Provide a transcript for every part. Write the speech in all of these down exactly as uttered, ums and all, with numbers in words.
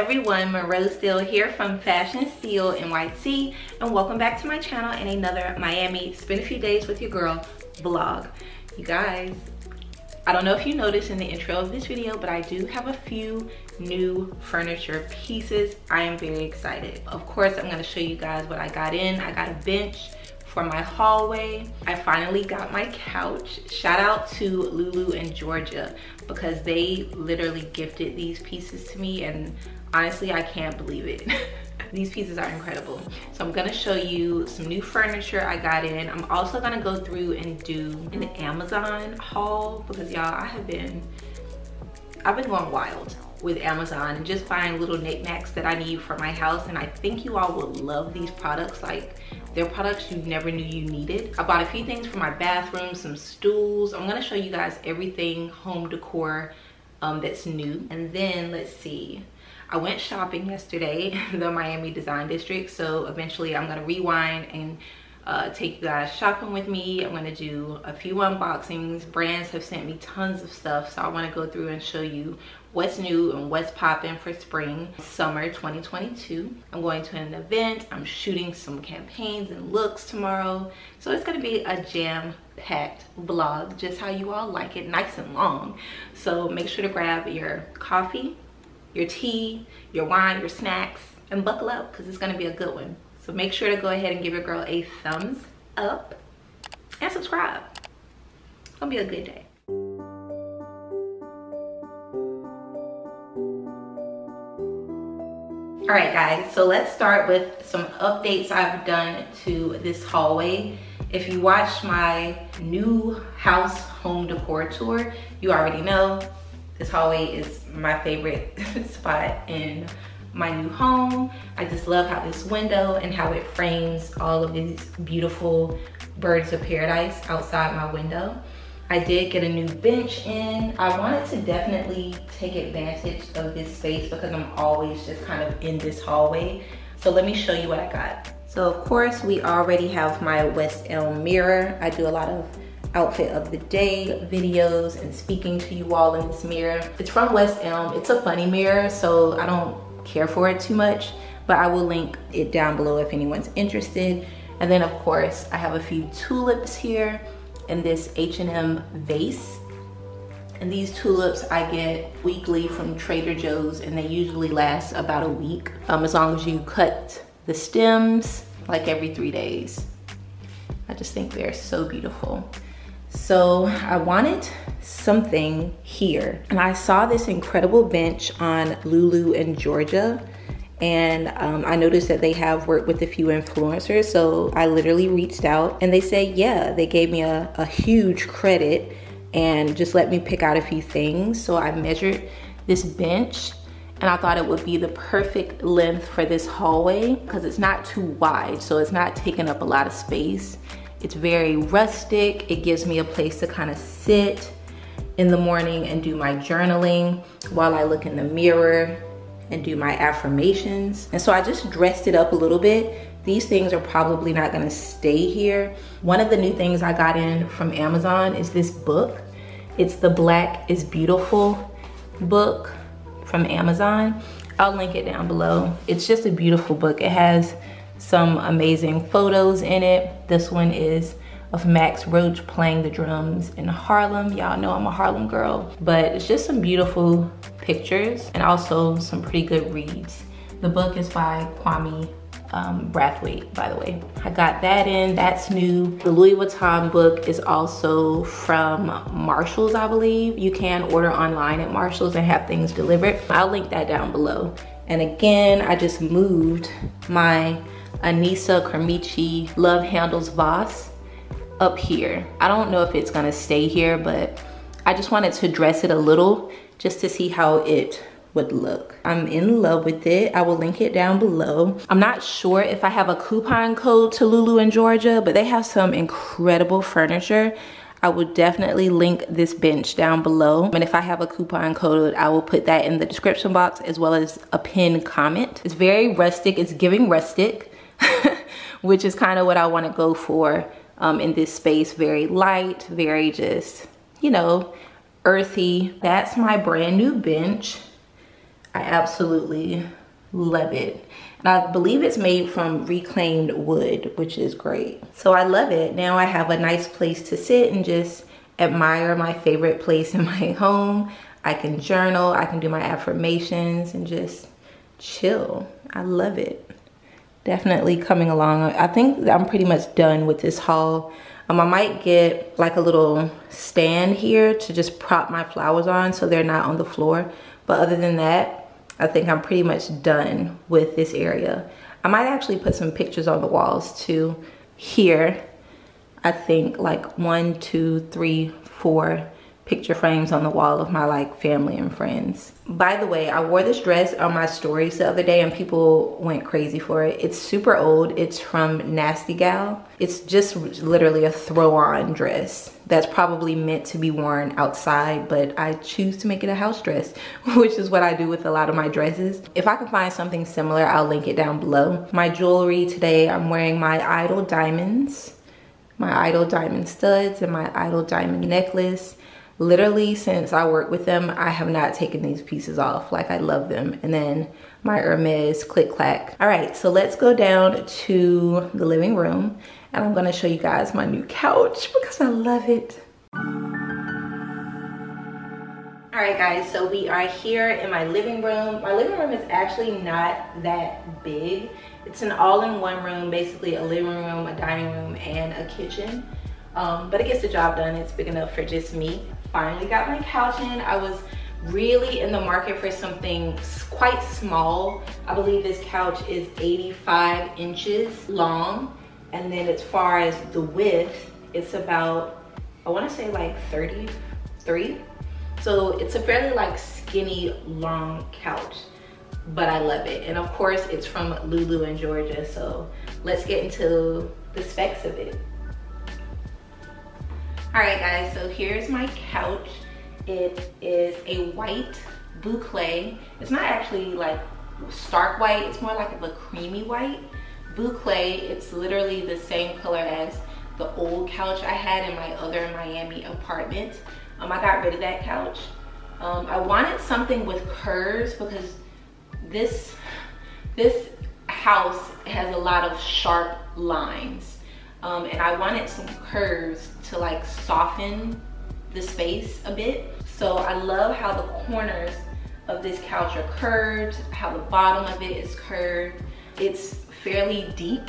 everyone, Monroe Steele here from Fashion Steele N Y C, and welcome back to my channel and another Miami Spend a Few Days with Your Girl vlog. You guys, I don't know if you noticed in the intro of this video, but I do have a few new furniture pieces. I am very excited. Of course, I'm going to show you guys what I got in. I got a bench for my hallway. I finally got my couch. Shout out to Lulu and Georgia because they literally gifted these pieces to me, and honestly, I can't believe it. These pieces are incredible. So I'm gonna show you some new furniture I got in. I'm also gonna go through and do an Amazon haul because y'all, I have been, I've been going wild with Amazon and just buying little knickknacks that I need for my house, and I think you all will love these products. Like, they're products you never knew you needed. I bought a few things for my bathroom, some stools. I'm gonna show you guys everything home decor um, that's new. And then let's see. I went shopping yesterday in the Miami Design District, so eventually I'm gonna rewind and uh, take you guys shopping with me. I'm gonna do a few unboxings. Brands have sent me tons of stuff, so I wanna go through and show you what's new and what's popping for spring, summer twenty twenty-two. I'm going to an event. I'm shooting some campaigns and looks tomorrow. So it's gonna be a jam-packed vlog, just how you all like it, nice and long. So make sure to grab your coffee, your tea, your wine, your snacks, and buckle up because it's gonna be a good one. So make sure to go ahead and give your girl a thumbs up and subscribe. It's gonna be a good day. All right guys, so let's start with some updates I've done to this hallway. If you watched my new house home decor tour, you already know this hallway is my favorite spot in my new home. I just love how this window and how it frames all of these beautiful birds of paradise outside my window. I did get a new bench in. I wanted to definitely take advantage of this space because I'm always just kind of in this hallway. So let me show you what I got. So of course, we already have my West Elm mirror. I do a lot of outfit of the day videos and speaking to you all in this mirror. It's from West Elm. It's a funny mirror, so I don't care for it too much, but I will link it down below if anyone's interested. And then of course, I have a few tulips here in this H and M vase. And these tulips I get weekly from Trader Joe's, and they usually last about a week, um, as long as you cut the stems like every three days. I just think they're so beautiful. So I wanted something here, and I saw this incredible bench on Lulu and Georgia. And um, I noticed that they have worked with a few influencers, so I literally reached out and they said, yeah, they gave me a, a huge credit and just let me pick out a few things. So I measured this bench and I thought it would be the perfect length for this hallway because it's not too wide, so it's not taking up a lot of space. It's very rustic. It gives me a place to kind of sit in the morning and do my journaling while I look in the mirror and do my affirmations. And so I just dressed it up a little bit. These things are probably not gonna stay here. One of the new things I got in from Amazon is this book. It's the Black is Beautiful book from Amazon. I'll link it down below. It's just a beautiful book. It has some amazing photos in it. This one is of Max Roach playing the drums in Harlem. Y'all know I'm a Harlem girl, but it's just some beautiful pictures and also some pretty good reads. The book is by Kwame um, Brathwaite, by the way. I got that in, that's new. The Louis Vuitton book is also from Marshalls, I believe. You can order online at Marshalls and have things delivered. I'll link that down below. And again, I just moved my Anissa Kermichi Love Handles Voss up here. I don't know if it's gonna stay here, but I just wanted to dress it a little just to see how it would look. I'm in love with it. I will link it down below. I'm not sure if I have a coupon code to Lulu and Georgia, but they have some incredible furniture. I will definitely link this bench down below. And if I have a coupon code, I will put that in the description box as well as a pinned comment. It's very rustic, it's giving rustic. Which is kind of what I want to go for um, in this space. Very light, very just, you know, earthy. That's my brand new bench. I absolutely love it. And I believe it's made from reclaimed wood, which is great. So I love it. Now I have a nice place to sit and just admire my favorite place in my home. I can journal, I can do my affirmations and just chill. I love it. Definitely coming along. I think I'm pretty much done with this haul. Um, I might get like a little stand here to just prop my flowers on so they're not on the floor. But other than that, I think I'm pretty much done with this area. I might actually put some pictures on the walls too here. I think like one, two, three, four picture frames on the wall of my like family and friends. By the way, I wore this dress on my stories the other day and people went crazy for it. It's super old. It's from Nasty Gal. It's just literally a throw-on dress that's probably meant to be worn outside, but I choose to make it a house dress, which is what I do with a lot of my dresses. If I can find something similar, I'll link it down below. My jewelry today, I'm wearing my Idol diamonds, my Idol diamond studs, and my Idol diamond necklace. Literally, since I work with them, I have not taken these pieces off. Like, I love them. And then my Hermes click clack. All right, so let's go down to the living room and I'm gonna show you guys my new couch because I love it. All right, guys, so we are here in my living room. My living room is actually not that big. It's an all-in-one room, basically a living room, a dining room, and a kitchen. Um, but it gets the job done. It's big enough for just me. Finally got my couch in. I was really in the market for something quite small. I believe this couch is eighty-five inches long. And then as far as the width, it's about, I want to say like thirty-three. So it's a fairly like skinny, long couch, but I love it. And of course it's from Lulu and Georgia. So let's get into the specs of it. All right, guys, so here's my couch. It is a white boucle. It's not actually like stark white. It's more like of a creamy white boucle. It's literally the same color as the old couch I had in my other Miami apartment. Um, I got rid of that couch. Um, I wanted something with curves because this, this house has a lot of sharp lines. Um, and I wanted some curves to like soften the space a bit. So I love how the corners of this couch are curved, how the bottom of it is curved. It's fairly deep,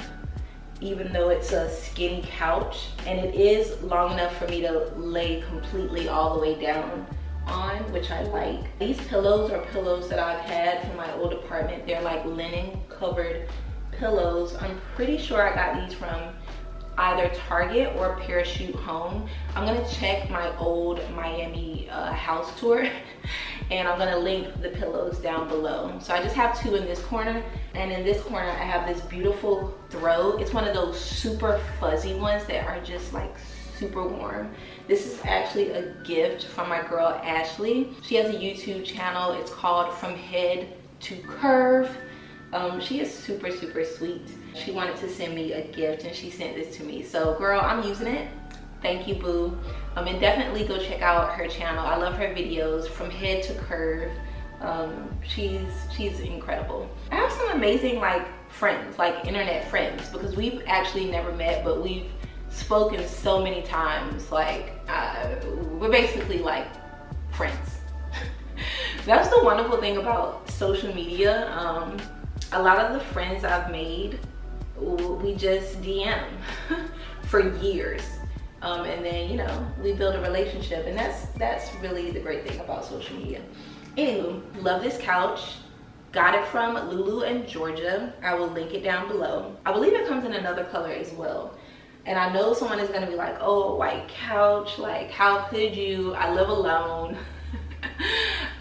even though it's a skinny couch, and it is long enough for me to lay completely all the way down on, which I like. These pillows are pillows that I've had from my old apartment. They're like linen covered pillows. I'm pretty sure I got these from either Target or Parachute Home. I'm gonna check my old Miami uh, house tour and I'm gonna link the pillows down below. So I just have two in this corner, and in this corner I have this beautiful throw. It's one of those super fuzzy ones that are just like super warm. This is actually a gift from my girl Ashley. She has a YouTube channel. It's called From Head to Curve. Um, she is super, super sweet. She wanted to send me a gift and she sent this to me. So girl, I'm using it. Thank you, boo. Um, and definitely go check out her channel. I love her videos, From Head to Curve. Um, she's, she's incredible. I have some amazing like friends, like internet friends, because we've actually never met, but we've spoken so many times. Like uh, we're basically like friends. That's the wonderful thing about social media. Um, A lot of the friends I've made, we just D M for years. Um, and then, you know, we build a relationship, and that's that's really the great thing about social media. Anywho, love this couch. Got it from Lulu and Georgia. I will link it down below. I believe it comes in another color as well. And I know someone is gonna be like, oh, white couch, like how could you? I live alone.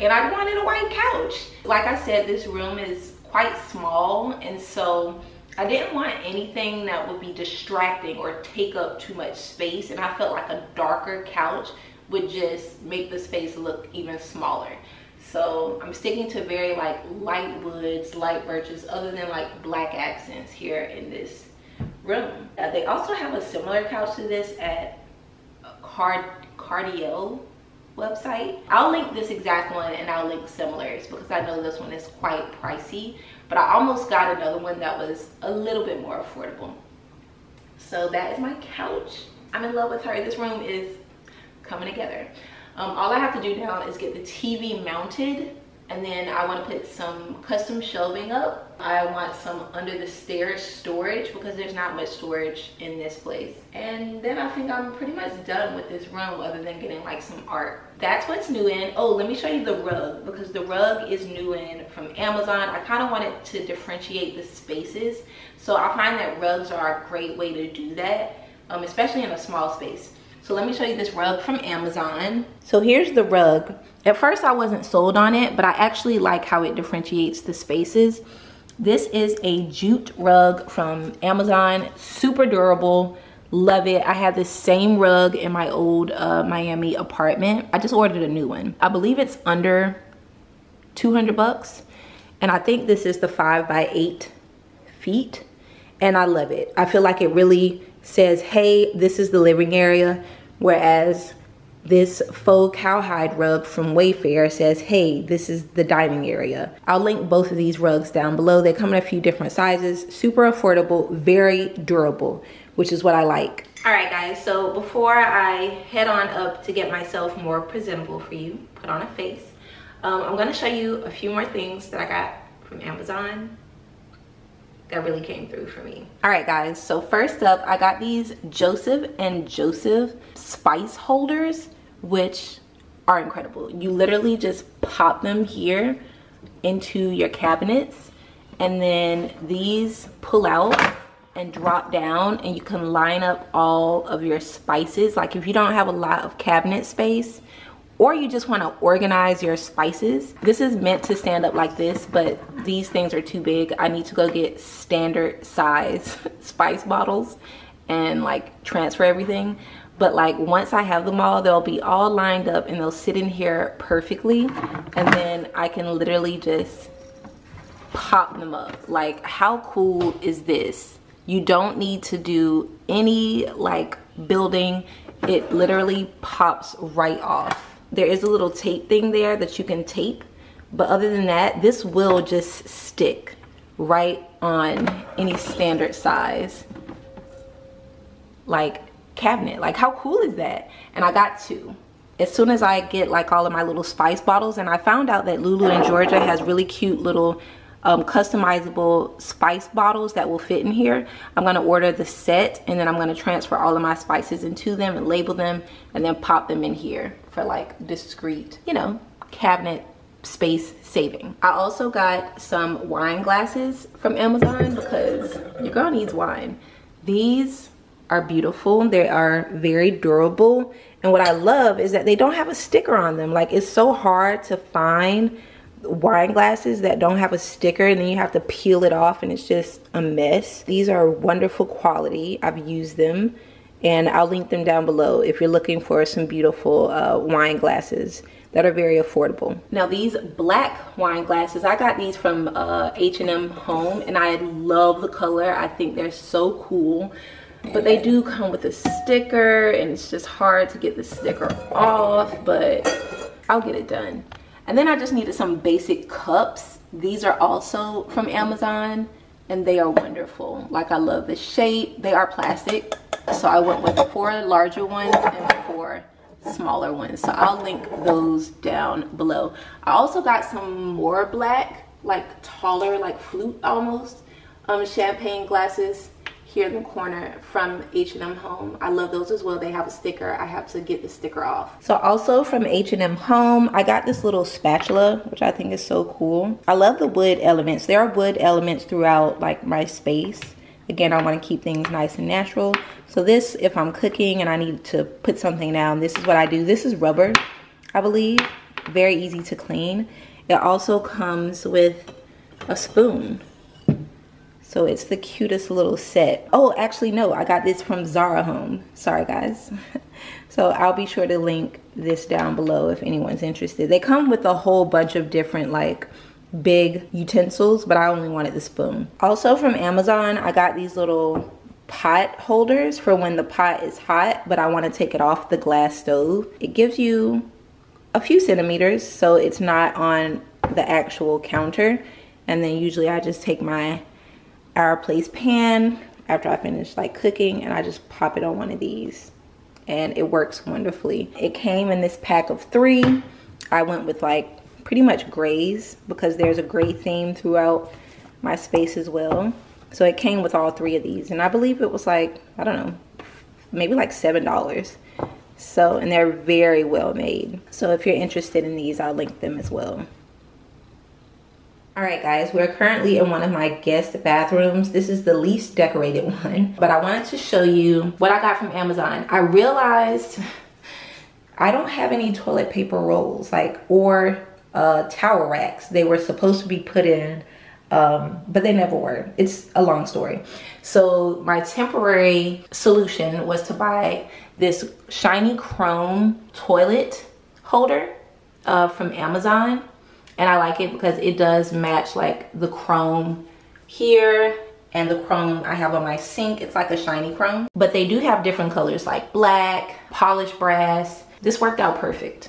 And I wanted a white couch. Like I said, this room is quite small, and so I didn't want anything that would be distracting or take up too much space, and I felt like a darker couch would just make the space look even smaller. So I'm sticking to very like light woods, light birches, other than like black accents here in this room. Uh, they also have a similar couch to this at Card Cardiel website. I'll link this exact one and I'll link similars because I know this one is quite pricey, but I almost got another one that was a little bit more affordable. So that is my couch. I'm in love with her. This room is coming together. Um, all I have to do now is get the T V mounted, and then I want to put some custom shelving up. I want some under the stairs storage because there's not much storage in this place. And then I think I'm pretty much done with this room other than getting like some art. That's what's new in. Oh, let me show you the rug because the rug is new in from Amazon. I kind of wanted to differentiate the spaces. So I find that rugs are a great way to do that, um, especially in a small space. So let me show you this rug from Amazon. So here's the rug. At first I wasn't sold on it, but I actually like how it differentiates the spaces. This is a jute rug from Amazon, super durable, love it. I had this same rug in my old uh, Miami apartment. I just ordered a new one. I believe it's under two hundred bucks. And I think this is the five by eight feet. And I love it. I feel like it really says, hey, this is the living area, whereas this faux cowhide rug from Wayfair says, hey, this is the dining area. I'll link both of these rugs down below. They come in a few different sizes, super affordable, very durable, which is what I like. All right, guys, so before I head on up to get myself more presentable for you, put on a face, um, I'm gonna show you a few more things that I got from Amazon that really came through for me. All right, guys, so first up, I got these Joseph and Joseph spice holders, which are incredible. You literally just pop them here into your cabinets, and then these pull out and drop down, and you can line up all of your spices. Like if you don't have a lot of cabinet space, or you just want to organize your spices. This is meant to stand up like this, but these things are too big. I need to go get standard size spice bottles and like transfer everything. But like once I have them all, they'll be all lined up and they'll sit in here perfectly. And then I can literally just pop them up. Like how cool is this? You don't need to do any like building. It literally pops right off. There is a little tape thing there that you can tape, but other than that, this will just stick right on any standard size like cabinet. Like how cool is that? And I got two. As soon as I get like all of my little spice bottles, and I found out that Lulu and Georgia has really cute little um, customizable spice bottles that will fit in here. I'm gonna order the set, and then I'm gonna transfer all of my spices into them and label them and then pop them in here for like discreet, you know, cabinet space saving. I also got some wine glasses from Amazon because your girl needs wine. These are beautiful. They are very durable. And what I love is that they don't have a sticker on them. Like it's so hard to find wine glasses that don't have a sticker, and then you have to peel it off and it's just a mess. These are wonderful quality. I've used them. And I'll link them down below if you're looking for some beautiful uh, wine glasses that are very affordable. Now these black wine glasses, I got these from uh, H and M Home, and I love the color. I think they're so cool, but they do come with a sticker, and it's just hard to get the sticker off, but I'll get it done. And then I just needed some basic cups. These are also from Amazon, and they are wonderful. Like I love the shape. They are plastic. So I went with four larger ones and four smaller ones. So I'll link those down below. I also got some more black, like taller, like flute almost, um, champagne glasses here in the corner from H and M Home. I love those as well. They have a sticker. I have to get the sticker off. So also from H and M Home, I got this little spatula, which I think is so cool. I love the wood elements. There are wood elements throughout like my space. Again, I want to keep things nice and natural. So this, if I'm cooking and I need to put something down, this is what I do. This is rubber, I believe. Very easy to clean. It also comes with a spoon. So it's the cutest little set. Oh, actually, no, I got this from Zara Home. Sorry, guys. So I'll be sure to link this down below if anyone's interested. They come with a whole bunch of different, like, big utensils, but I only wanted the spoon. Also from Amazon, I got these little pot holders for when the pot is hot, but I want to take it off the glass stove. It gives you a few centimeters, so it's not on the actual counter. And then usually I just take my hour place pan after I finish like cooking, and I just pop it on one of these, and it works wonderfully. It came in this pack of three. I went with like pretty much grays because there's a gray theme throughout my space as well. So it came with all three of these, and I believe it was like, I don't know, maybe like seven dollars. So, and they're very well made. So if you're interested in these, I'll link them as well. All right guys, we're currently in one of my guest bathrooms. This is the least decorated one, but I wanted to show you what I got from Amazon. I realized I don't have any toilet paper rolls, like, or uh, towel racks. They were supposed to be put in, um, but they never were. It's a long story. So my temporary solution was to buy this shiny chrome toilet holder uh, from Amazon. And I like it because it does match like the chrome here and the chrome I have on my sink. It's like a shiny chrome, but they do have different colors like black, polished brass. This worked out perfect.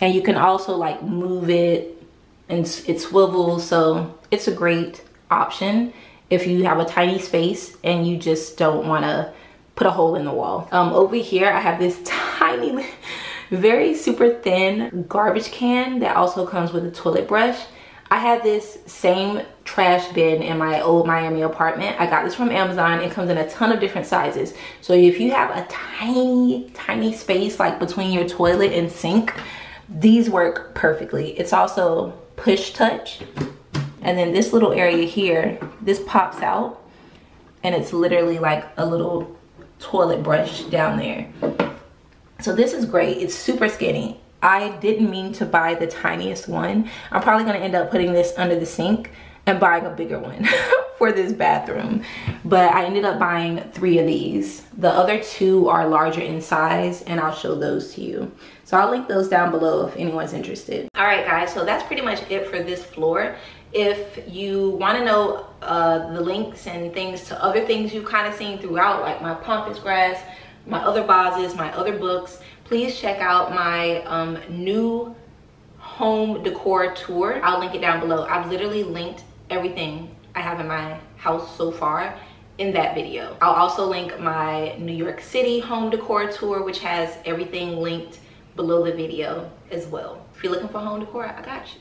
And you can also like move it and it swivels. So it's a great option if you have a tiny space and you just don't want to put a hole in the wall. Um, over here, I have this tiny very super thin garbage can that also comes with a toilet brush. I had this same trash bin in my old Miami apartment. I got this from Amazon. It comes in a ton of different sizes. So if you have a tiny, tiny space like between your toilet and sink, these work perfectly. It's also push touch. And then this little area here, this pops out and it's literally like a little toilet brush down there. So this is great. It's super skinny. I didn't mean to buy the tiniest one. I'm probably gonna end up putting this under the sink and buying a bigger one for this bathroom. But I ended up buying three of these. The other two are larger in size and I'll show those to you. So I'll link those down below if anyone's interested. All right guys, so that's pretty much it for this floor. If you wanna know uh, the links and things to other things you've kind of seen throughout, like my pampas grass, my other vases, my other books, please check out my um, new home decor tour. I'll link it down below. I've literally linked everything I have in my house so far in that video. I'll also link my New York City home decor tour, which has everything linked below the video as well. If you're looking for home decor, I got you.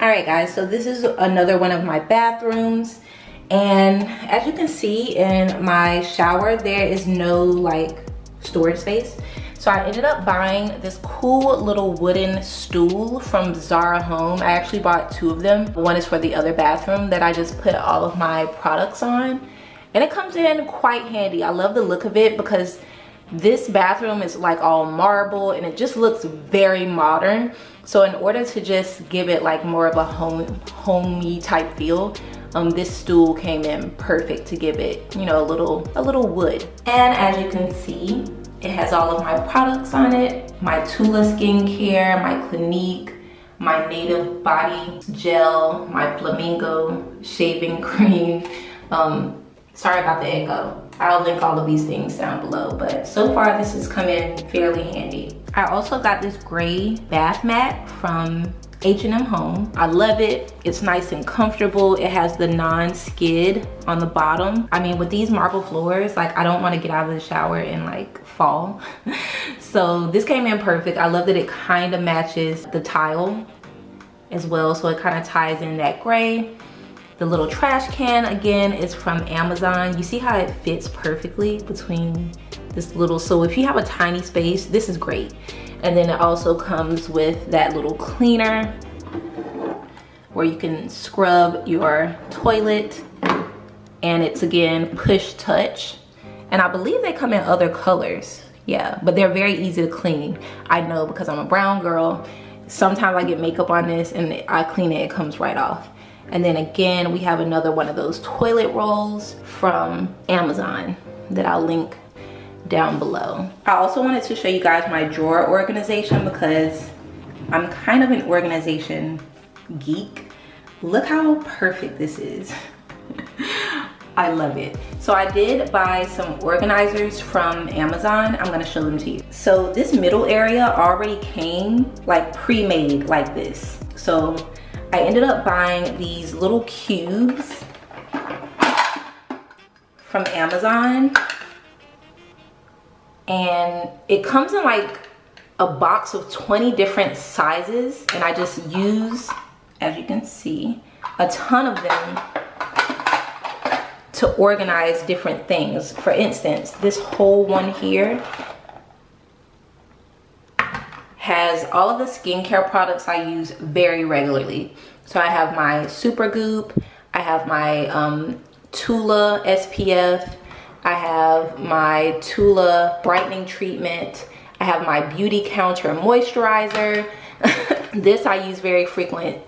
All right guys, so this is another one of my bathrooms, and as you can see in my shower, there is no like storage space. So I ended up buying this cool little wooden stool from Zara Home. I actually bought two of them. One is for the other bathroom that I just put all of my products on, and it comes in quite handy. I love the look of it because this bathroom is like all marble and it just looks very modern. So in order to just give it like more of a home, homey type feel, um, this stool came in perfect to give it, you know, a little, a little wood. And as you can see, it has all of my products on it. My Tula skincare, my Clinique, my Native Body Gel, my Flamingo shaving cream. Um, sorry about the echo. I'll link all of these things down below, but so far this has come in fairly handy. I also got this gray bath mat from H and M Home. I love it. It's nice and comfortable. It has the non-skid on the bottom. I mean, with these marble floors, like I don't want to get out of the shower and like fall. So this came in perfect. I love that it kind of matches the tile as well. So it kind of ties in that gray. The little trash can again is from Amazon. You see how it fits perfectly between this little, so if you have a tiny space, this is great. And then it also comes with that little cleaner where you can scrub your toilet, and it's again push touch. And I believe they come in other colors, yeah, but they're very easy to clean. I know because I'm a brown girl, sometimes I get makeup on this and I clean it, it comes right off. And then again, we have another one of those toilet rolls from Amazon that I'll link down below. I also wanted to show you guys my drawer organization because I'm kind of an organization geek. Look how perfect this is. I love it. So I did buy some organizers from Amazon. I'm gonna show them to you. So this middle area already came like pre-made like this. So I ended up buying these little cubes from Amazon. And it comes in like a box of twenty different sizes. And I just use, as you can see, a ton of them to organize different things. For instance, this whole one here has all of the skincare products I use very regularly. So I have my Super Goop, I have my um, Tula S P F, I have my Tula Brightening Treatment, I have my Beauty Counter Moisturizer. This I use very frequently.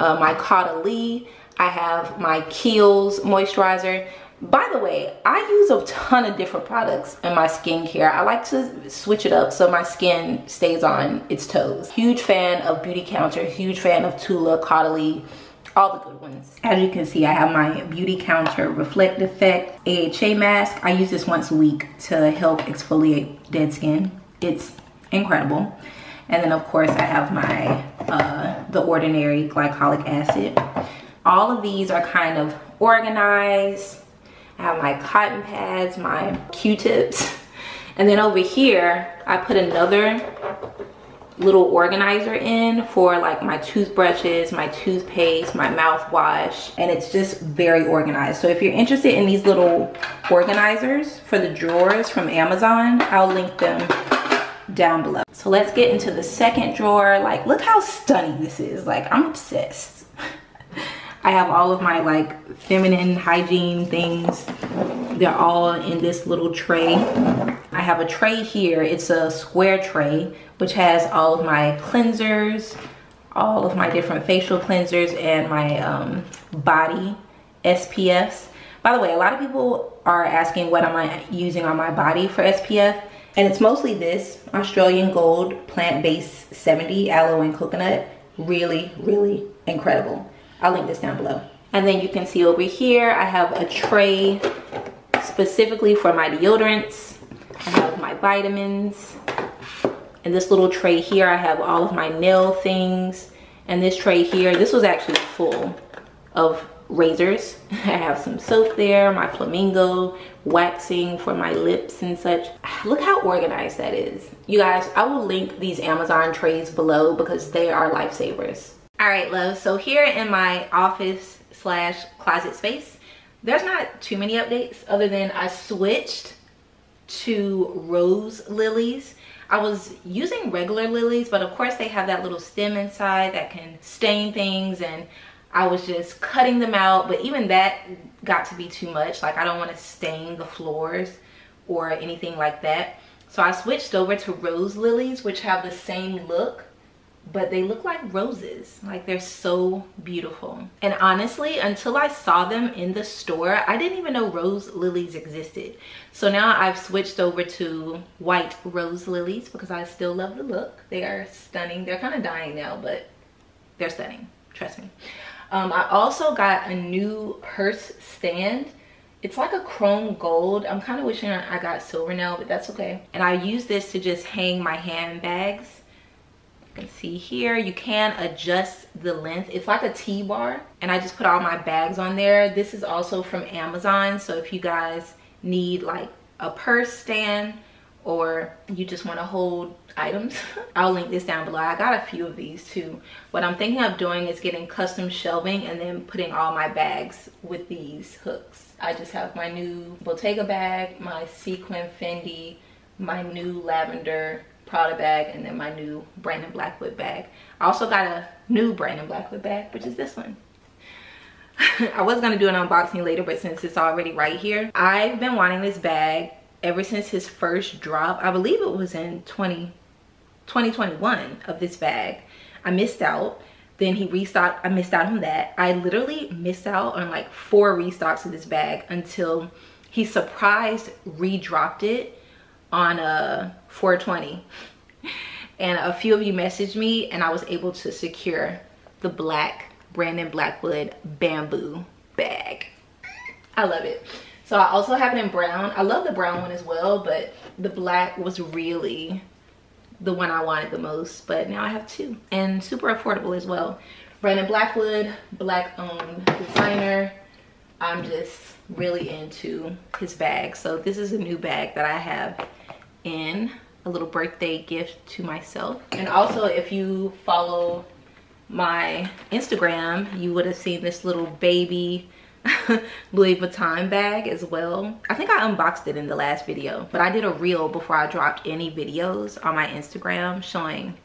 Uh, my Caudalie, I have my Kiehl's moisturizer. By the way, I use a ton of different products in my skincare. I like to switch it up so my skin stays on its toes. Huge fan of Beauty Counter, huge fan of Tula, Caudalie, all the good ones. As you can see, I have my Beauty Counter Reflect Effect A H A mask. I use this once a week to help exfoliate dead skin. It's incredible. And then of course I have my uh, The Ordinary Glycolic Acid. All of these are kind of organized. I have my cotton pads, my Q-tips. And then over here, I put another little organizer in for like my toothbrushes, my toothpaste, my mouthwash, and it's just very organized. So if you're interested in these little organizers for the drawers from Amazon, I'll link them down below. So let's get into the second drawer. Like, look how stunning this is. Like, I'm obsessed. I have all of my like feminine hygiene things. They're all in this little tray. I have a tray here. It's a square tray, which has all of my cleansers, all of my different facial cleansers, and my um, body S P Fs. By the way, a lot of people are asking what am I using on my body for S P F, and it's mostly this Australian Gold Plant-Based seventy Aloe and Coconut. Really, really incredible. I'll link this down below. And then you can see over here, I have a tray specifically for my deodorants. I have my vitamins. In this little tray here, I have all of my nail things. And this tray here, this was actually full of razors. I have some soap there, my Flamingo, waxing for my lips and such. Look how organized that is. You guys, I will link these Amazon trays below because they are lifesavers. All right, love, so here in my office slash closet space, there's not too many updates other than I switched to rose lilies. I was using regular lilies, but of course they have that little stem inside that can stain things, and I was just cutting them out, but even that got to be too much. Like, I don't want to stain the floors or anything like that. So I switched over to rose lilies, which have the same look, but they look like roses. Like, they're so beautiful. And honestly, until I saw them in the store, I didn't even know rose lilies existed. So now I've switched over to white rose lilies because I still love the look. They are stunning. They're kind of dying now, but they're stunning, trust me. Um, I also got a new purse stand. It's like a chrome gold. I'm kind of wishing I got silver now, but that's okay. And I use this to just hang my handbags. Can see here, you can adjust the length. It's like a T-bar, and I just put all my bags on there. This is also from Amazon, so if you guys need like a purse stand or you just want to hold items, I'll link this down below. I got a few of these too. What I'm thinking of doing is getting custom shelving and then putting all my bags with these hooks. I just have my new Bottega bag, my sequin Fendi, my new lavender Prada bag, and then my new Brandon Blackwood bag. I also got a new Brandon Blackwood bag, which is this one. I was gonna do an unboxing later, but since it's already right here, I've been wanting this bag ever since his first drop. I believe it was in twenty twenty-one of this bag. I missed out. Then he restocked. I missed out on that. I literally missed out on like four restocks of this bag until he surprised redropped it on a four twenty, and a few of you messaged me, and I was able to secure the black Brandon Blackwood bamboo bag. I love it. So I also have it in brown. I love the brown one as well, but the black was really the one I wanted the most. But now I have two, and super affordable as well. Brandon Blackwood, black owned designer. I'm just really into his bag. So this is a new bag that I have in a little birthday gift to myself. And also, if you follow my Instagram, you would have seen this little baby Louis Vuitton bag as well. I think I unboxed it in the last video, but I did a reel before I dropped any videos on my Instagram showing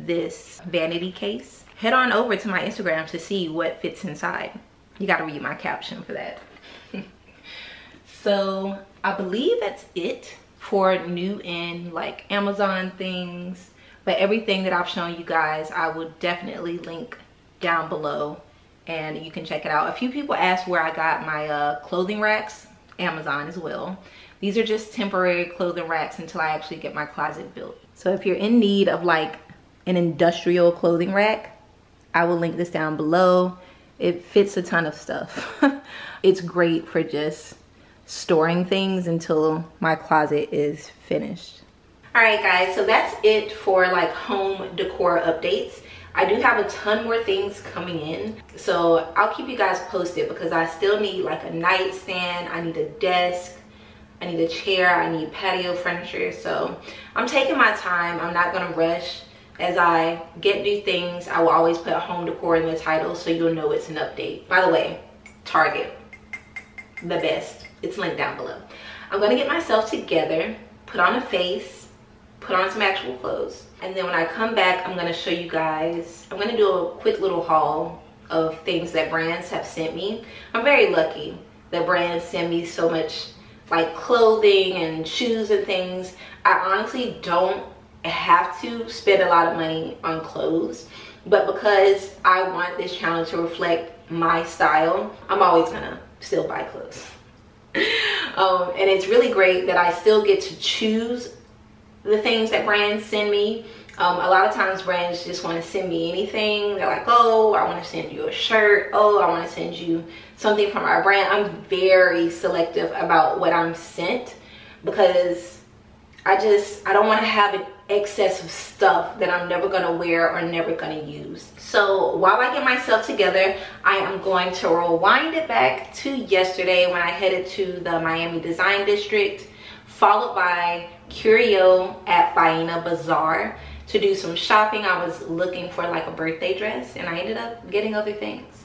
this vanity case. Head on over to my Instagram to see what fits inside. You gotta read my caption for that. So I believe that's it for new and like Amazon things, but everything that I've shown you guys, I will definitely link down below and you can check it out. A few people asked where I got my uh, clothing racks. Amazon as well. These are just temporary clothing racks until I actually get my closet built. So if you're in need of like an industrial clothing rack, I will link this down below. It fits a ton of stuff. It's great for just storing things until my closet is finished. All right guys, so that's it for like home decor updates. I do have a ton more things coming in, so I'll keep you guys posted because I still need like a nightstand, I need a desk, I need a chair, I need patio furniture. So I'm taking my time. I'm not gonna rush. As I get new things, I will always put home decor in the title so you'll know it's an update. By the way, Target, the best. It's linked down below. I'm gonna get myself together, put on a face, put on some actual clothes, and then when I come back, I'm gonna show you guys, I'm gonna do a quick little haul of things that brands have sent me. I'm very lucky that brands send me so much like clothing and shoes and things. I honestly don't have to spend a lot of money on clothes, but because I want this channel to reflect my style, I'm always gonna still buy clothes. um, and it's really great that I still get to choose the things that brands send me. Um, a lot of times brands just want to send me anything. They're like, oh, I want to send you a shirt. Oh, I want to send you something from our brand. I'm very selective about what I'm sent because I just, I don't want to have an excess of stuff that I'm never going to wear or never going to use. So while I get myself together, I am going to rewind it back to yesterday when I headed to the Miami Design District, followed by Curio at Faena Bazaar to do some shopping. I was looking for like a birthday dress and I ended up getting other things.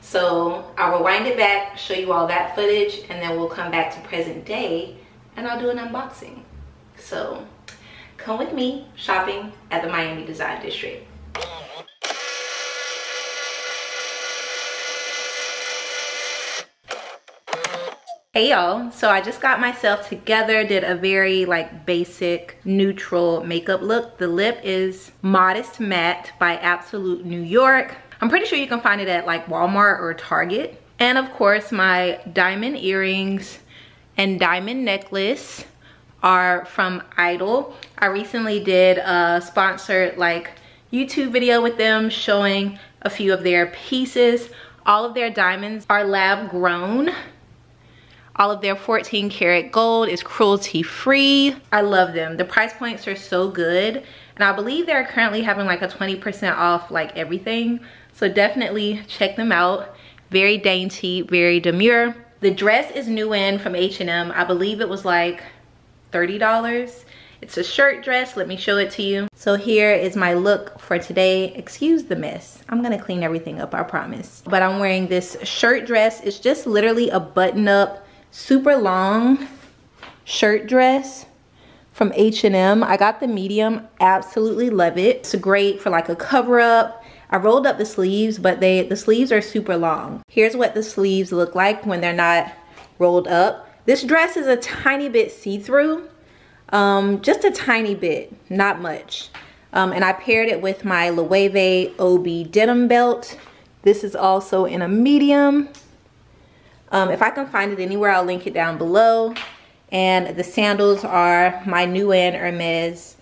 So I'll rewind it back, show you all that footage, and then we'll come back to present day and I'll do an unboxing. So come with me shopping at the Miami Design District. Hey y'all, so I just got myself together, did a very like basic neutral makeup look. The lip is Modest Matte by Absolute New York. I'm pretty sure you can find it at like Walmart or Target. And of course my diamond earrings and diamond necklace are from Idol. I recently did a sponsored like YouTube video with them showing a few of their pieces. All of their diamonds are lab grown. All of their fourteen karat gold is cruelty free. I love them. The price points are so good. And I believe they're currently having like a twenty percent off like everything. So definitely check them out. Very dainty, very demure. The dress is new in from H and M. I believe it was like thirty dollars. It's a shirt dress. Let me show it to you. So here is my look for today. Excuse the mess. I'm gonna clean everything up, I promise. But I'm wearing this shirt dress. It's just literally a button up, super long shirt dress from H and M. I got the medium, absolutely love it. It's great for like a cover up. I rolled up the sleeves, but they the sleeves are super long. Here's what the sleeves look like when they're not rolled up. This dress is a tiny bit see-through, um, just a tiny bit, not much. Um, and I paired it with my Loewe O B denim belt. This is also in a medium. Um, if I can find it anywhere, I'll link it down below. And the sandals are my new and Hermes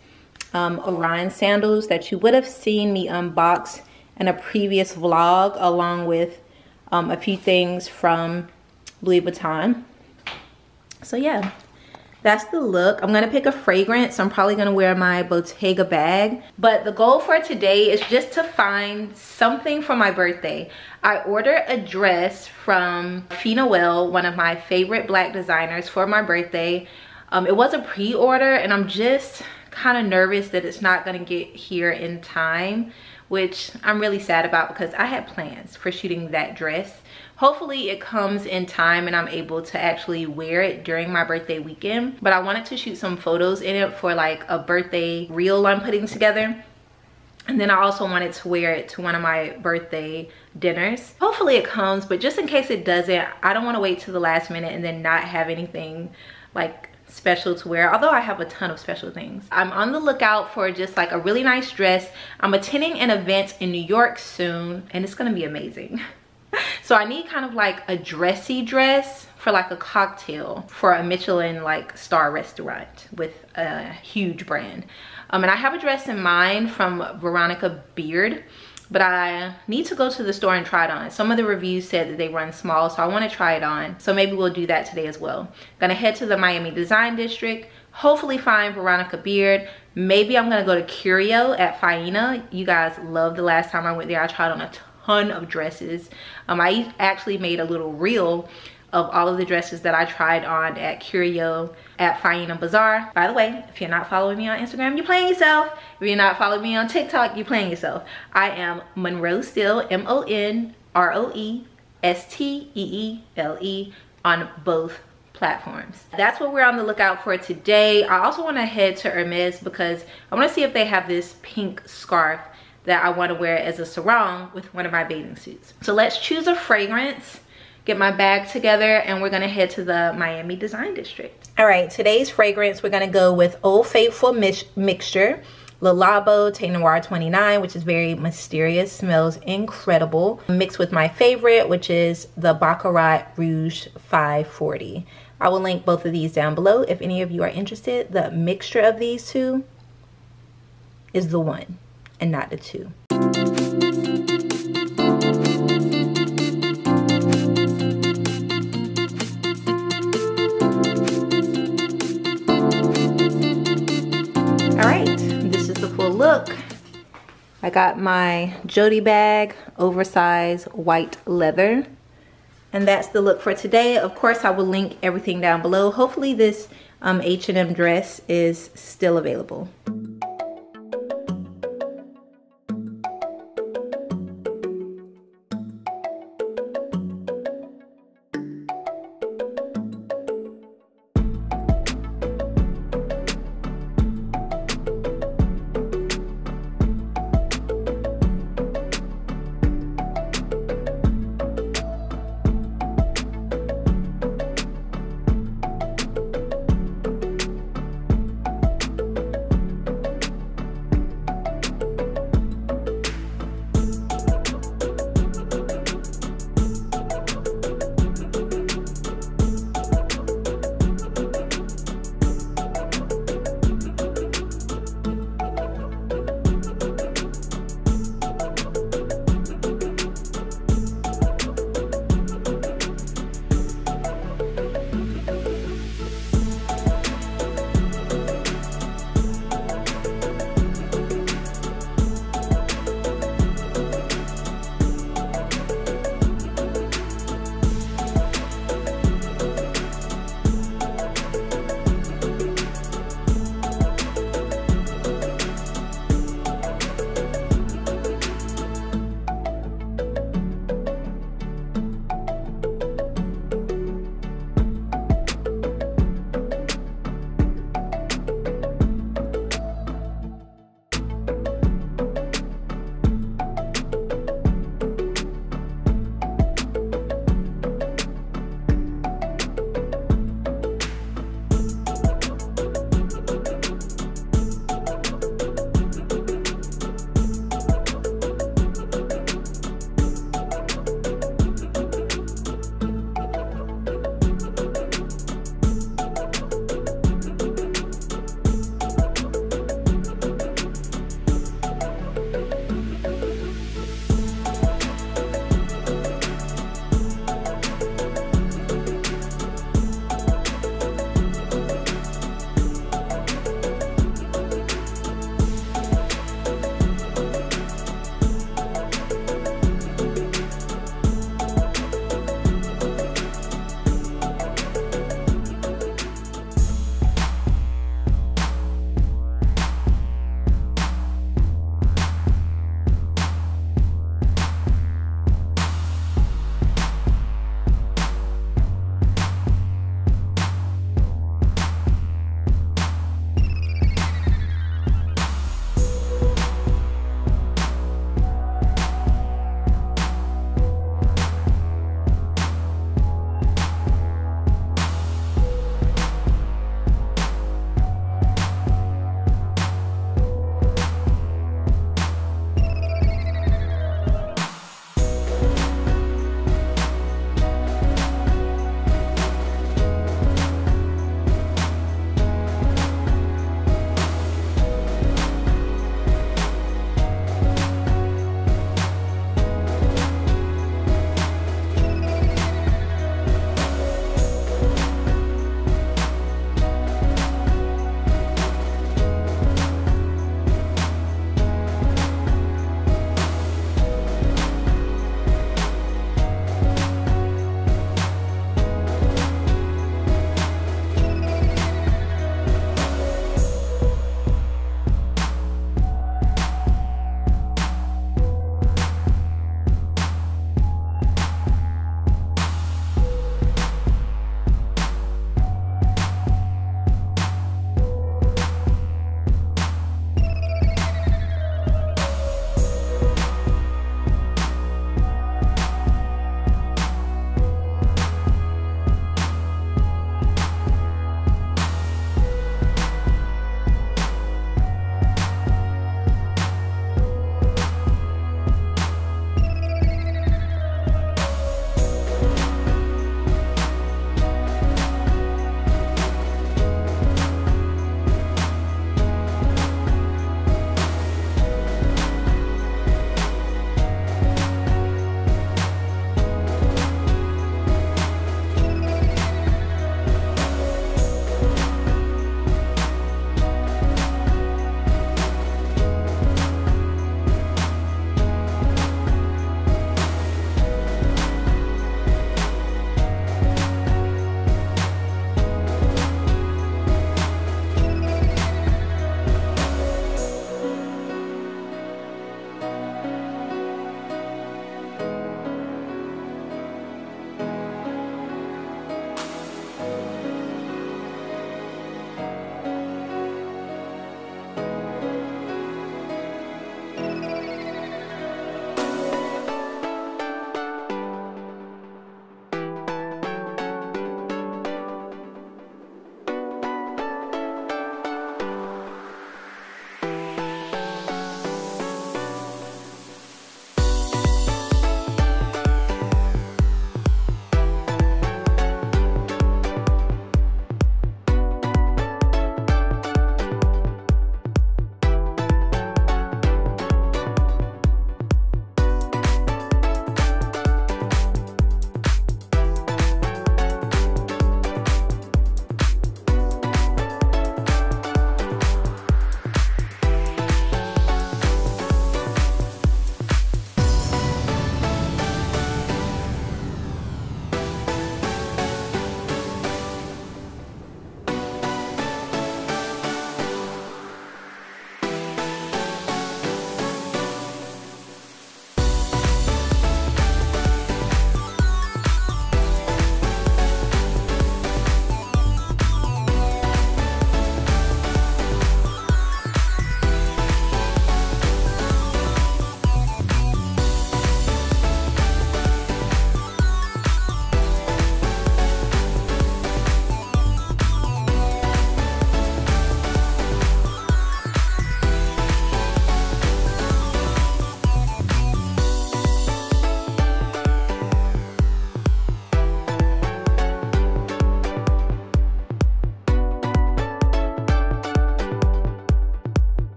um, Orion sandals that you would have seen me unbox in a previous vlog, along with um, a few things from Louis Vuitton. So yeah, that's the look. I'm gonna pick a fragrance. I'm probably gonna wear my Bottega bag. But the goal for today is just to find something for my birthday. I ordered a dress from Fina Well, one of my favorite black designers, for my birthday. Um, it was a pre-order and I'm just kind of nervous that it's not gonna get here in time, which I'm really sad about because I had plans for shooting that dress. Hopefully it comes in time and I'm able to actually wear it during my birthday weekend. But I wanted to shoot some photos in it for like a birthday reel I'm putting together. And then I also wanted to wear it to one of my birthday dinners. Hopefully it comes, but just in case it doesn't, I don't want to wait till the last minute and then not have anything like special to wear, although I have a ton of special things. I'm on the lookout for just like a really nice dress. I'm attending an event in New York soon and it's gonna be amazing. So I need kind of like a dressy dress for like a cocktail for a Michelin like star restaurant with a huge brand. Um, and I have a dress in mind from Veronica Beard, but I need to go to the store and try it on. Some of the reviews said that they run small, so I want to try it on. So maybe we'll do that today as well. Gonna head to the Miami Design District, hopefully find Veronica Beard. Maybe I'm gonna go to Curio at Faena. You guys loved the last time I went there. I tried on a ton of dresses. Um, I actually made a little reel of all of the dresses that I tried on at Curio at Faena Bazaar. By the way, if you're not following me on Instagram, you're playing yourself. If you're not following me on TikTok, you're playing yourself. I am Monroe Steele, M O N R O E S T E E L E on both platforms. That's what we're on the lookout for today. I also wanna head to Hermes because I wanna see if they have this pink scarf that I wanna wear as a sarong with one of my bathing suits. So let's choose a fragrance, get my bag together, and we're gonna head to the Miami Design District. All right, today's fragrance, we're gonna go with Old Faithful Mix Mixture, Le Labo Te Noir twenty-nine, which is very mysterious, smells incredible, mixed with my favorite, which is the Baccarat Rouge five forty. I will link both of these down below if any of you are interested. The mixture of these two is the one and not the two. Look, I got my Jody bag, oversized white leather, and that's the look for today. Of course, I will link everything down below. Hopefully this um, H and M dress is still available.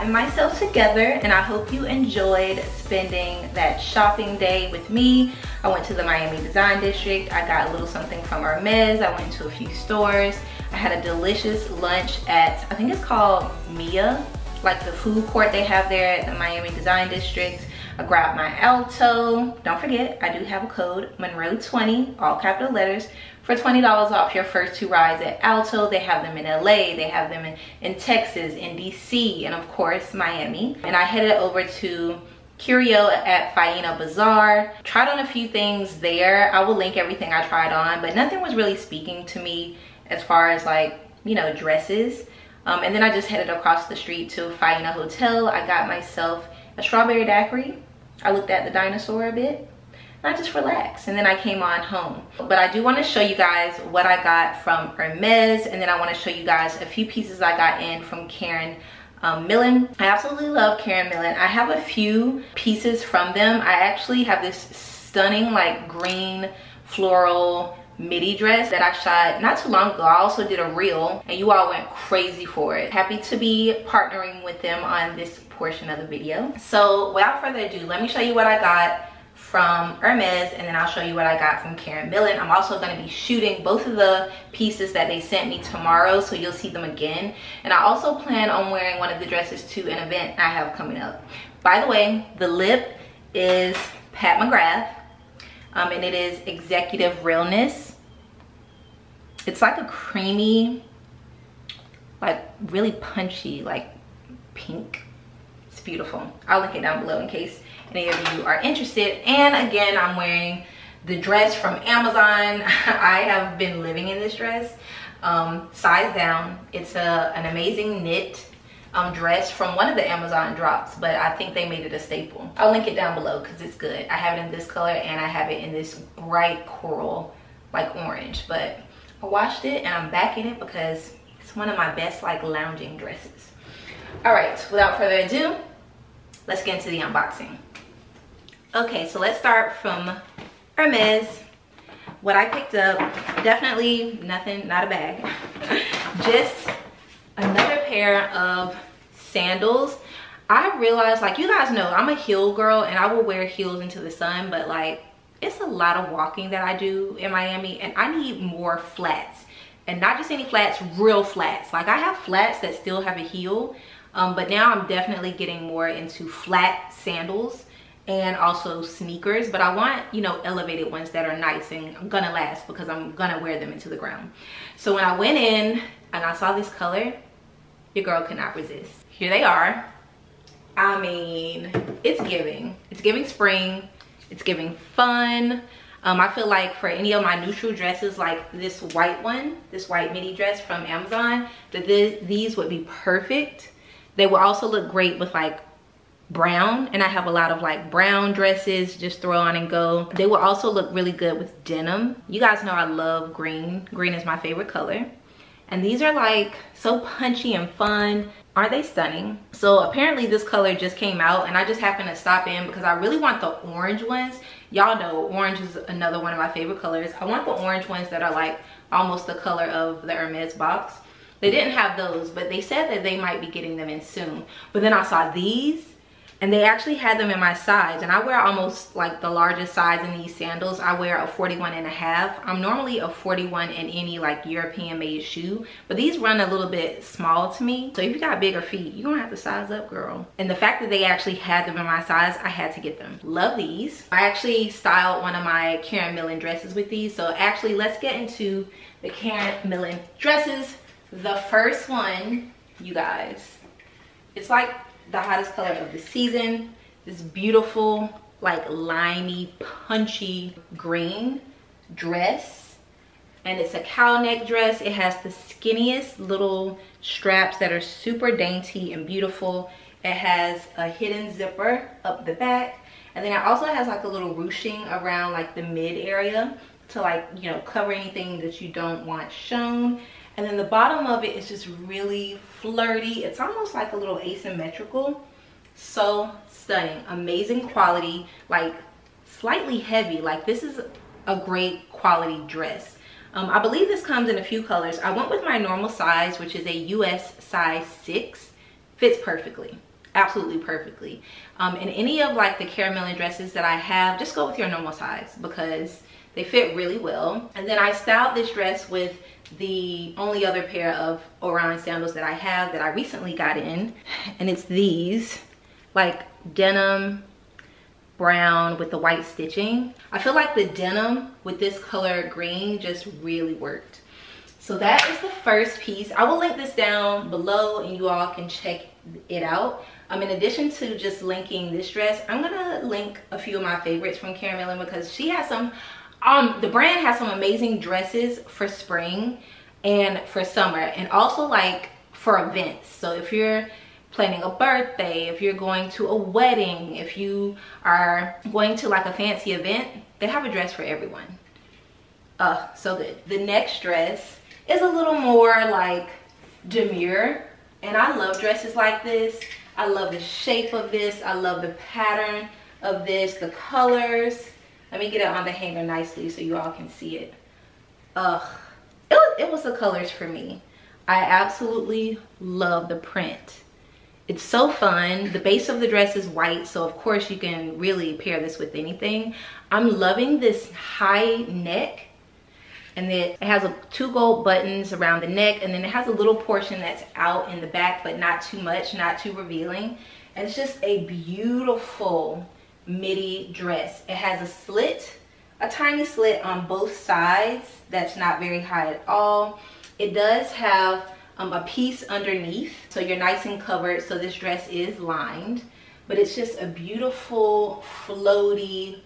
gotten myself together, and I hope you enjoyed spending that shopping day with me. I went to the Miami Design District. I got a little something from Hermes. I went to a few stores. I had a delicious lunch at, I think it's called Mia, like the food court they have there at the Miami Design District. I grabbed my Alto. Don't forget, I do have a code, Monroe twenty, all capital letters, for twenty dollars off your first two rides at Alto. They have them in L A, they have them in, in Texas, in D C, and of course, Miami. And I headed over to Curio at Faena Bazaar. Tried on a few things there. I will link everything I tried on, but nothing was really speaking to me as far as, like, you know, dresses. Um, and then I just headed across the street to Faena Hotel. I got myself a strawberry daiquiri. I looked at the dinosaur a bit. And I just relaxed, and then I came on home. But I do want to show you guys what I got from Hermes, and then I want to show you guys a few pieces I got in from Karen um, Millen. I absolutely love Karen Millen. I have a few pieces from them. I actually have this stunning, like, green floral midi dress that I shot not too long ago. I also did a reel and you all went crazy for it. Happy to be partnering with them on this portion of the video. So without further ado, let me show you what I got from Hermes, and then I'll show you what I got from Karen Millen. I'm also going to be shooting both of the pieces that they sent me tomorrow, so you'll see them again. And I also plan on wearing one of the dresses to an event I have coming up. By the way, the lip is Pat McGrath, um, and it is Executive Realness. It's like a creamy, like really punchy, like pink. It's beautiful. I'll link it down below in case any of you are interested. And again, I'm wearing the dress from Amazon. I have been living in this dress, um, size down. It's a, an amazing knit um, dress from one of the Amazon drops, but I think they made it a staple. I'll link it down below because it's good. I have it in this color and I have it in this bright coral, like orange, but I washed it and I'm back in it because it's one of my best, like, lounging dresses. All right, without further ado, let's get into the unboxing. Okay, so let's start from Hermes. What I picked up, definitely nothing, not a bag. Just another pair of sandals. I realized, like, you guys know, I'm a heel girl and I will wear heels into the sun, but, like, it's a lot of walking that I do in Miami and I need more flats, and not just any flats, real flats. Like, I have flats that still have a heel, um, but now I'm definitely getting more into flat sandals and also sneakers, but I want, you know, elevated ones that are nice and I'm gonna last because I'm gonna wear them into the ground. So when I went in and I saw this color, your girl could not resist. Here they are. I mean, it's giving. It's giving spring. It's giving fun. Um, I feel like for any of my neutral dresses, like this white one, this white midi dress from Amazon, that this, these would be perfect. They will also look great with, like, brown, and I have a lot of, like, brown dresses, just throw on and go. They will also look really good with denim. You guys know I love green. Green is my favorite color. And these are, like, so punchy and fun. Aren't they stunning? So apparently this color just came out and I just happened to stop in because I really want the orange ones. Y'all know orange is another one of my favorite colors. I want the orange ones that are, like, almost the color of the Hermes box. They didn't have those, but they said that they might be getting them in soon. But then I saw these and they actually had them in my size, and I wear almost, like, the largest size in these sandals. I wear a forty-one and a half. I'm normally a forty-one in any, like, European made shoe, but these run a little bit small to me. So if you got bigger feet, you're gonna have to size up, girl. And the fact that they actually had them in my size, I had to get them. Love these. I actually styled one of my Karen Millen dresses with these. So actually, let's get into the Karen Millen dresses. The first one, you guys, it's like the hottest color of the season. This beautiful, like, limey, punchy green dress, and it's a cowl neck dress. It has the skinniest little straps that are super dainty and beautiful. It has a hidden zipper up the back, and then it also has, like, a little ruching around, like, the mid area to, like, you know, cover anything that you don't want shown. And then the bottom of it is just really flirty. It's almost like a little asymmetrical. So stunning, amazing quality, like slightly heavy. Like, this is a great quality dress. Um, I believe this comes in a few colors. I went with my normal size, which is a U S size six. Fits perfectly. absolutely perfectly. Um, and any of like the Karen Millen dresses that I have, just go with your normal size because they fit really well. And then I styled this dress with the only other pair of Orion sandals that I have that I recently got in. And it's these, like denim brown with the white stitching. I feel like the denim with this color green just really worked. So that is the first piece. I will link this down below and you all can check it out. Um, in addition to just linking this dress, I'm gonna link a few of my favorites from Karen Millen because she has some, um, the brand has some amazing dresses for spring and for summer and also like for events. So if you're planning a birthday, if you're going to a wedding, if you are going to like a fancy event, they have a dress for everyone. Uh, so good. The next dress is a little more like demure, and I love dresses like this. I love the shape of this. I love the pattern of this, the colors. Let me get it on the hanger nicely so you all can see it. Ugh, it was, it was the colors for me. I absolutely love the print. It's so fun. The base of the dress is white, so of course you can really pair this with anything. I'm loving this high neck, and then it has a, two gold buttons around the neck, and then it has a little portion that's out in the back, but not too much, not too revealing. And it's just a beautiful midi dress. It has a slit, a tiny slit on both sides that's not very high at all. It does have Um, a piece underneath, so you're nice and covered. So this dress is lined, but it's just a beautiful, floaty,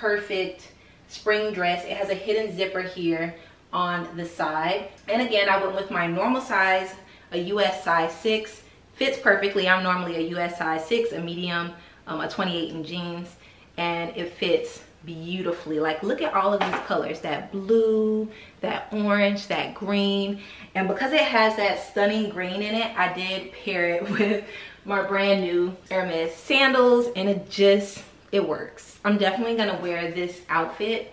perfect spring dress. It has a hidden zipper here on the side. And again, I went with my normal size, a U S size six. Fits perfectly. I'm normally a U S size six, a medium, um, a twenty-eight in jeans, and it fits beautifully. Like, look at all of these colors, that blue, that orange, that green. And because it has that stunning green in it, I did pair it with my brand new Hermes sandals, and it just, it works. I'm definitely gonna wear this outfit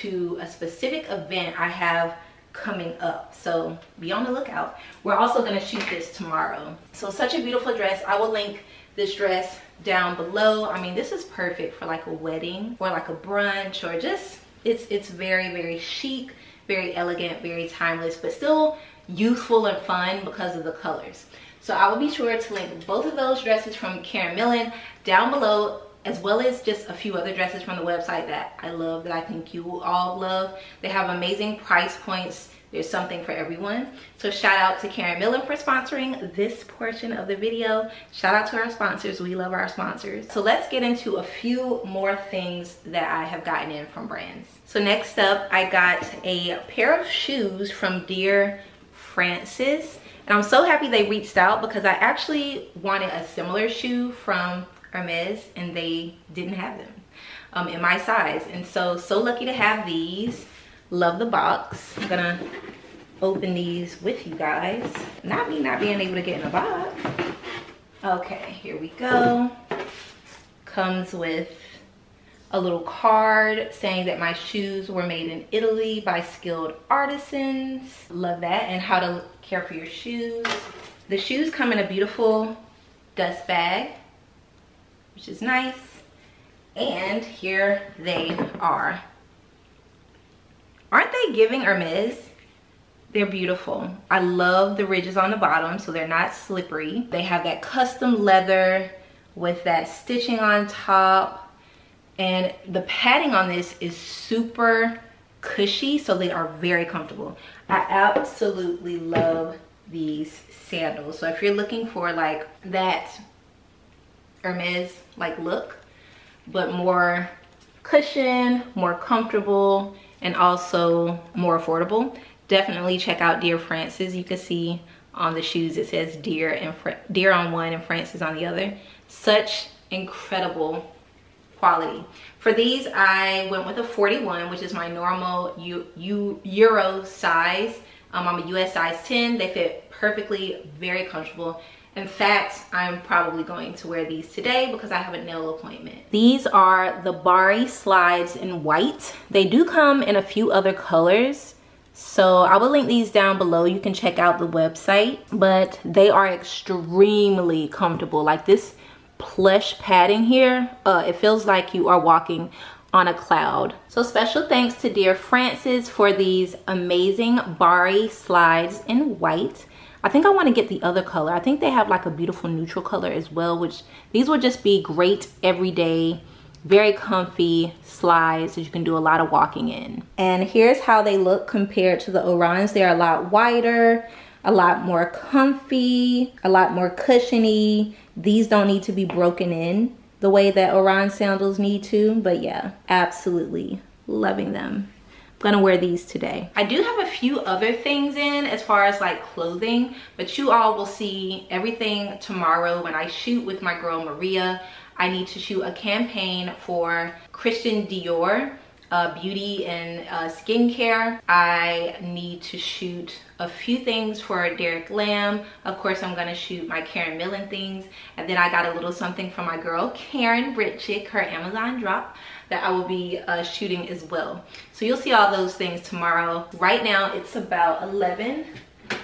to a specific event I have coming up, so be on the lookout. We're also gonna shoot this tomorrow. So such a beautiful dress. I will link this dress down below. I mean, this is perfect for like a wedding or like a brunch, or just, it's it's very, very chic, very elegant, very timeless, but still youthful and fun because of the colors. So I will be sure to link both of those dresses from Karen Millen down below, as well as just a few other dresses from the website that I love, that I think you will all love. They have amazing price points. There's something for everyone. So shout out to Karen Millen for sponsoring this portion of the video. Shout out to our sponsors. We love our sponsors. So let's get into a few more things that I have gotten in from brands. So next up, I got a pair of shoes from Dear Frances. And I'm so happy they reached out because I actually wanted a similar shoe from Hermes and they didn't have them um, in my size. And so, so lucky to have these. Love the box. I'm gonna open these with you guys. Not me not being able to get in a box. Okay, here we go. Comes with a little card saying that my shoes were made in Italy by skilled artisans. Love that. And how to care for your shoes. The shoes come in a beautiful dust bag, which is nice. And here they are. Aren't they giving Hermes? They're beautiful. I love the ridges on the bottom, so they're not slippery. They have that custom leather with that stitching on top. And the padding on this is super cushy, so they are very comfortable. I absolutely love these sandals. So if you're looking for like that Hermes like look, but more cushion, more comfortable, and also more affordable, definitely check out Dear Frances. You can see on the shoes it says Dear and Fra Dear on one and Frances on the other. Such incredible quality. For these, I went with a forty-one, which is my normal U U Euro size. Um, I'm a U S size ten. They fit perfectly, very comfortable. In fact, I'm probably going to wear these today because I have a nail appointment. These are the Bari slides in white. They do come in a few other colors, so I will link these down below. You can check out the website, but they are extremely comfortable. Like, this plush padding here, uh, it feels like you are walking on a cloud. So special thanks to Dear Frances for these amazing Bari slides in white. I think I want to get the other color. I think they have like a beautiful neutral color as well, which these will just be great everyday, very comfy slides that you can do a lot of walking in. And here's how they look compared to the Orans. They're a lot wider, a lot more comfy, a lot more cushiony. These don't need to be broken in the way that Oran sandals need to, but yeah, absolutely loving them. I'm gonna wear these today. I do have a few other things in as far as like clothing, but you all will see everything tomorrow when I shoot with my girl Maria. I need to shoot a campaign for Christian Dior, uh, beauty and uh, skincare. I need to shoot a few things for Derek Lam. Of course, I'm gonna shoot my Karen Millen things. And then I got a little something from my girl, Karen Britchick, her Amazon drop that I will be uh, shooting as well. So you'll see all those things tomorrow. Right now, it's about eleven.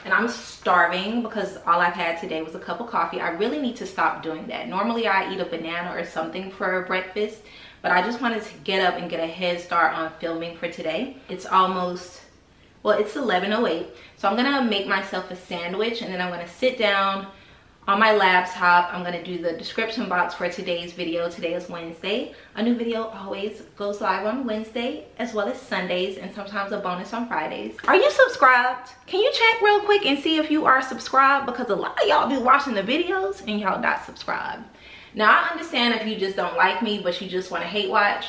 And I'm starving because all I've had today was a cup of coffee. I really need to stop doing that. Normally I eat a banana or something for breakfast, but I just wanted to get up and get a head start on filming for today. It's almost, well, it's eleven oh eight. So I'm gonna make myself a sandwich and then I'm gonna sit down on my laptop. I'm gonna do the description box for today's video. Today is Wednesday. A new video always goes live on Wednesday as well as Sundays and sometimes a bonus on Fridays. Are you subscribed? Can you check real quick and see if you are subscribed? Because a lot of y'all be watching the videos and y'all not subscribed. Now I understand if you just don't like me but you just wanna hate watch.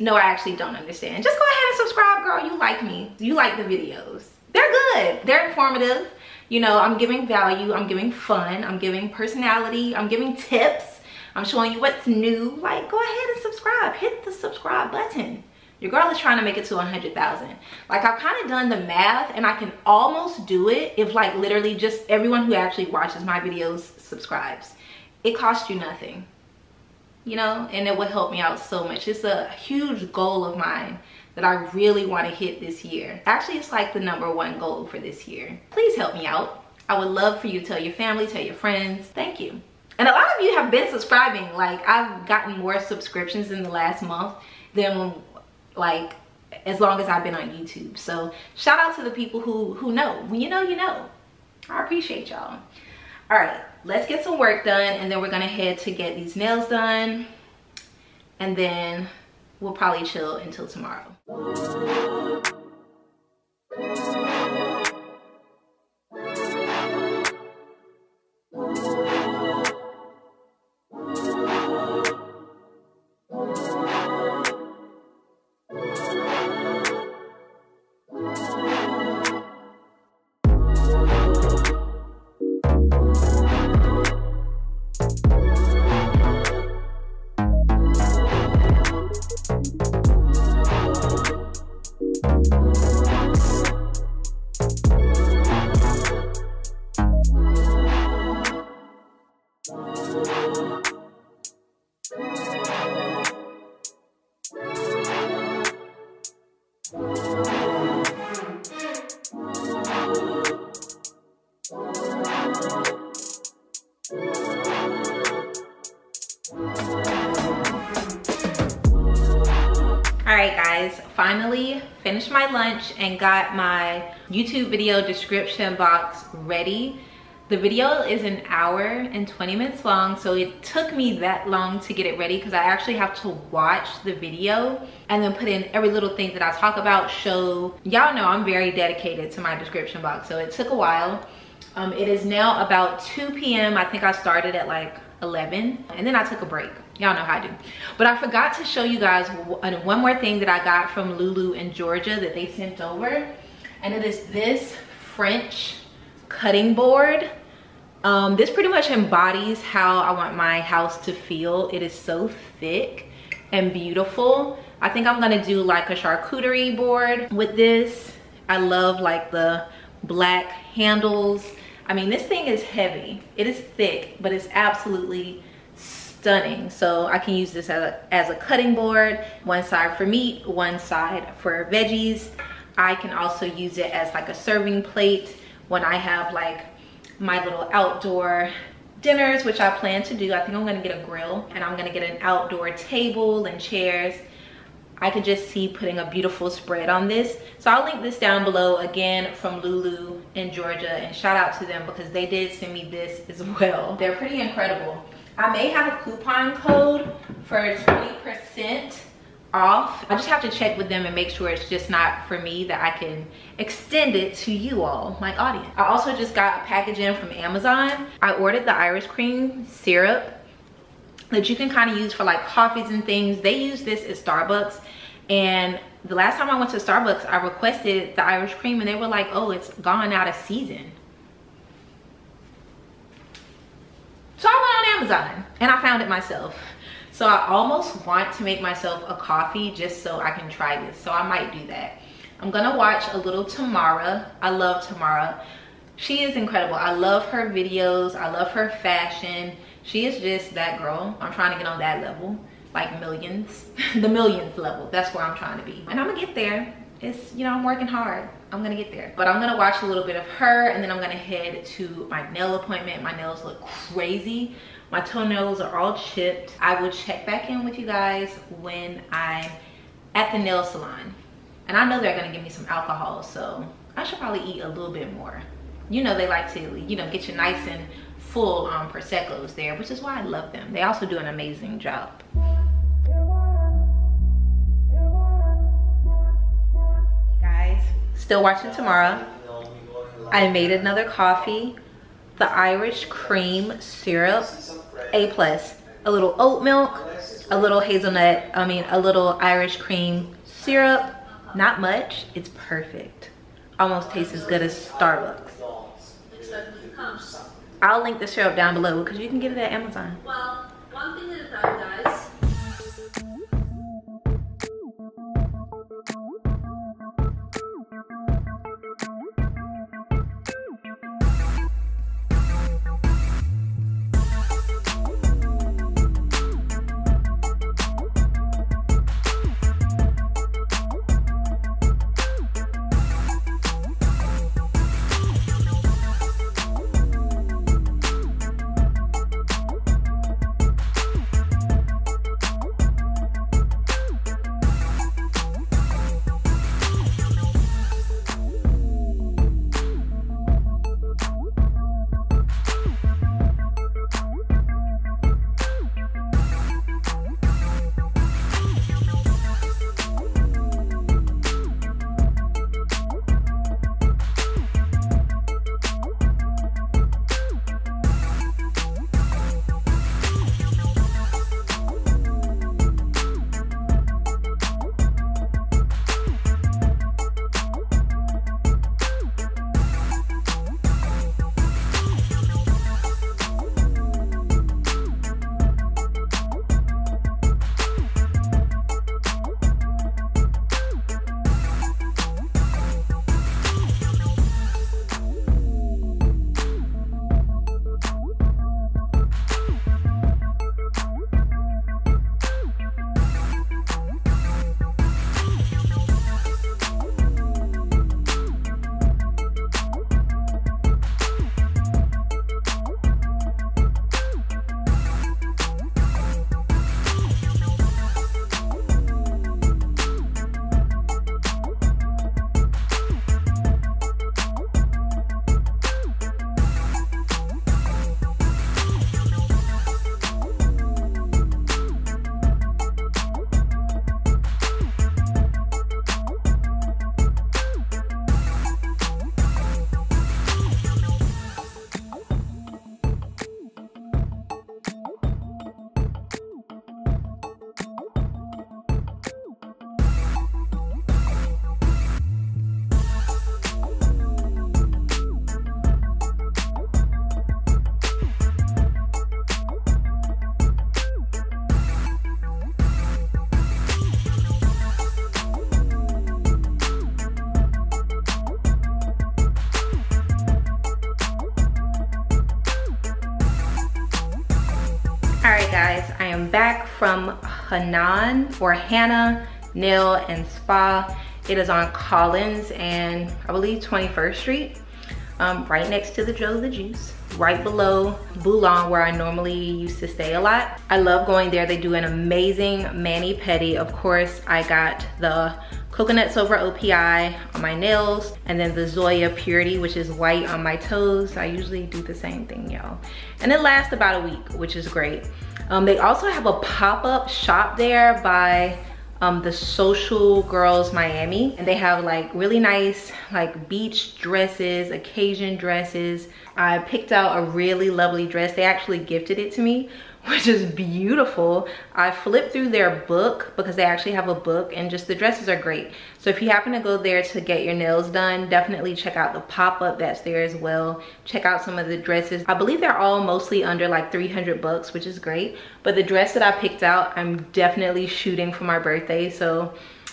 No, I actually don't understand. Just go ahead and subscribe, girl. You like me. You like the videos. They're good. They're informative. You know, I'm giving value, I'm giving fun, I'm giving personality, I'm giving tips, I'm showing you what's new. Like, go ahead and subscribe, hit the subscribe button. Your girl is trying to make it to one hundred thousand. Like, I've kind of done the math and I can almost do it if like literally just everyone who actually watches my videos subscribes. It costs you nothing, you know, and it would help me out so much. It's a huge goal of mine that I really want to hit this year. Actually, it's like the number one goal for this year. Please help me out. I would love for you to tell your family, tell your friends. Thank you. And a lot of you have been subscribing. Like, I've gotten more subscriptions in the last month than like as long as I've been on YouTube. So shout out to the people who who know. When you know, you know. I appreciate y'all. All right, let's get some work done and then we're gonna head to get these nails done and then we'll probably chill until tomorrow. Finally finished my lunch and got my YouTube video description box ready. The video is an hour and twenty minutes long, so it took me that long to get it ready because I actually have to watch the video and then put in every little thing that I talk about, show. Y'all know I'm very dedicated to my description box, so it took a while. Um, it is now about two p m I think I started at like eleven and then I took a break. Y'all know how I do. But I forgot to show you guys one more thing that I got from Lulu and Georgia that they sent over. And it is this French cutting board. Um, this pretty much embodies how I want my house to feel. It is so thick and beautiful. I think I'm gonna do like a charcuterie board with this. I love like the black handles. I mean, this thing is heavy. It is thick, but it's absolutely stunning. So I can use this as a, as a cutting board, one side for meat, one side for veggies. I can also use it as like a serving plate when I have like my little outdoor dinners, which I plan to do. I think I'm gonna get a grill and I'm gonna get an outdoor table and chairs. I could just see putting a beautiful spread on this. So I'll link this down below, again from Lulu and Georgia, and shout out to them because they did send me this as well. They're pretty incredible. I may have a coupon code for twenty percent off. I just have to check with them and make sure it's just not for me, that I can extend it to you all, my audience. I also just got a package in from Amazon. I ordered the Irish cream syrup that you can kind of use for like coffees and things. They use this at Starbucks, and the last time I went to Starbucks I requested the Irish cream and they were like, oh, it's gone out of season. So I went on Amazon and I found it myself. So I almost want to make myself a coffee just so I can try this, so I might do that. I'm gonna watch a little Tamara. I love Tamara. She is incredible. I love her videos, I love her fashion. She is just that girl. I'm trying to get on that level, like millions, the millionth level. That's where I'm trying to be. And I'm gonna get there. It's, you know, I'm working hard. I'm gonna get there. But I'm gonna watch a little bit of her and then I'm gonna head to my nail appointment. My nails look crazy. My toenails are all chipped. I will check back in with you guys when I'm at the nail salon. And I know they're gonna give me some alcohol, so I should probably eat a little bit more. You know, they like to, you know, get you nice and full on um, Prosecco's there, which is why I love them. They also do an amazing job. Hey guys, still watching Tamara. I made another coffee, the Irish cream syrup, A plus. A little oat milk, a little hazelnut, I mean a little Irish cream syrup. Not much, it's perfect. Almost tastes as good as Starbucks. I'll link the syrup down below because you can get it at Amazon. Well, one thing that it probably does. I am back from Hanan or Hannah Nail and Spa. It is on Collins and I believe twenty-first Street, um, right next to the Joe the Juice. right below Boulogne, where I normally used to stay a lot. I love going there. They do an amazing mani-pedi. Of course, I got the Coconut Silver O P I on my nails, and then the Zoya Purity, which is white, on my toes. I usually do the same thing, y'all. And it lasts about a week, which is great. Um, they also have a pop-up shop there by um, the Social Girls Miami. And they have like really nice like beach dresses, occasion dresses. I picked out a really lovely dress. They actually gifted it to me, which is beautiful. I flipped through their book because they actually have a book, and just the dresses are great. So if you happen to go there to get your nails done, definitely check out the pop-up that's there as well. Check out some of the dresses. I believe they're all mostly under like three hundred bucks, which is great. But the dress that I picked out, I'm definitely shooting for my birthday. So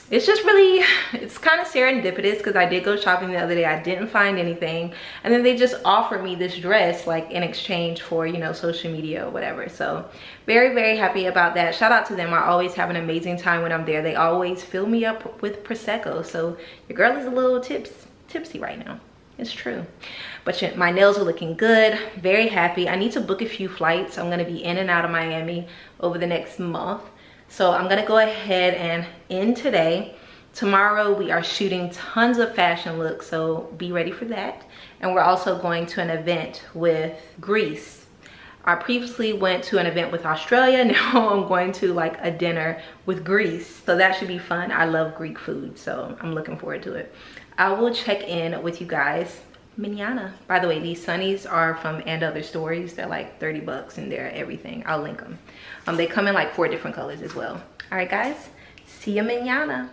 it's just really, it's kind of serendipitous because I did go shopping the other day. I didn't find anything. And then they just offered me this dress like in exchange for, you know, social media or whatever. So very, very happy about that. Shout out to them. I always have an amazing time when I'm there. They always fill me up with Prosecco. So your girl is a little tips, tipsy right now. It's true. But my nails are looking good. Very happy. I need to book a few flights. I'm going to be in and out of Miami over the next month. So I'm gonna go ahead and end today. Tomorrow we are shooting tons of fashion looks, so be ready for that. And we're also going to an event with Greece. I previously went to an event with Australia. Now I'm going to like a dinner with Greece. So that should be fun. I love Greek food, so I'm looking forward to it. I will check in with you guys mañana. By the way, these sunnies are from And Other Stories. They're like thirty bucks and they're everything. I'll link them. Um, they come in like four different colors as well. All right, guys. See you mañana.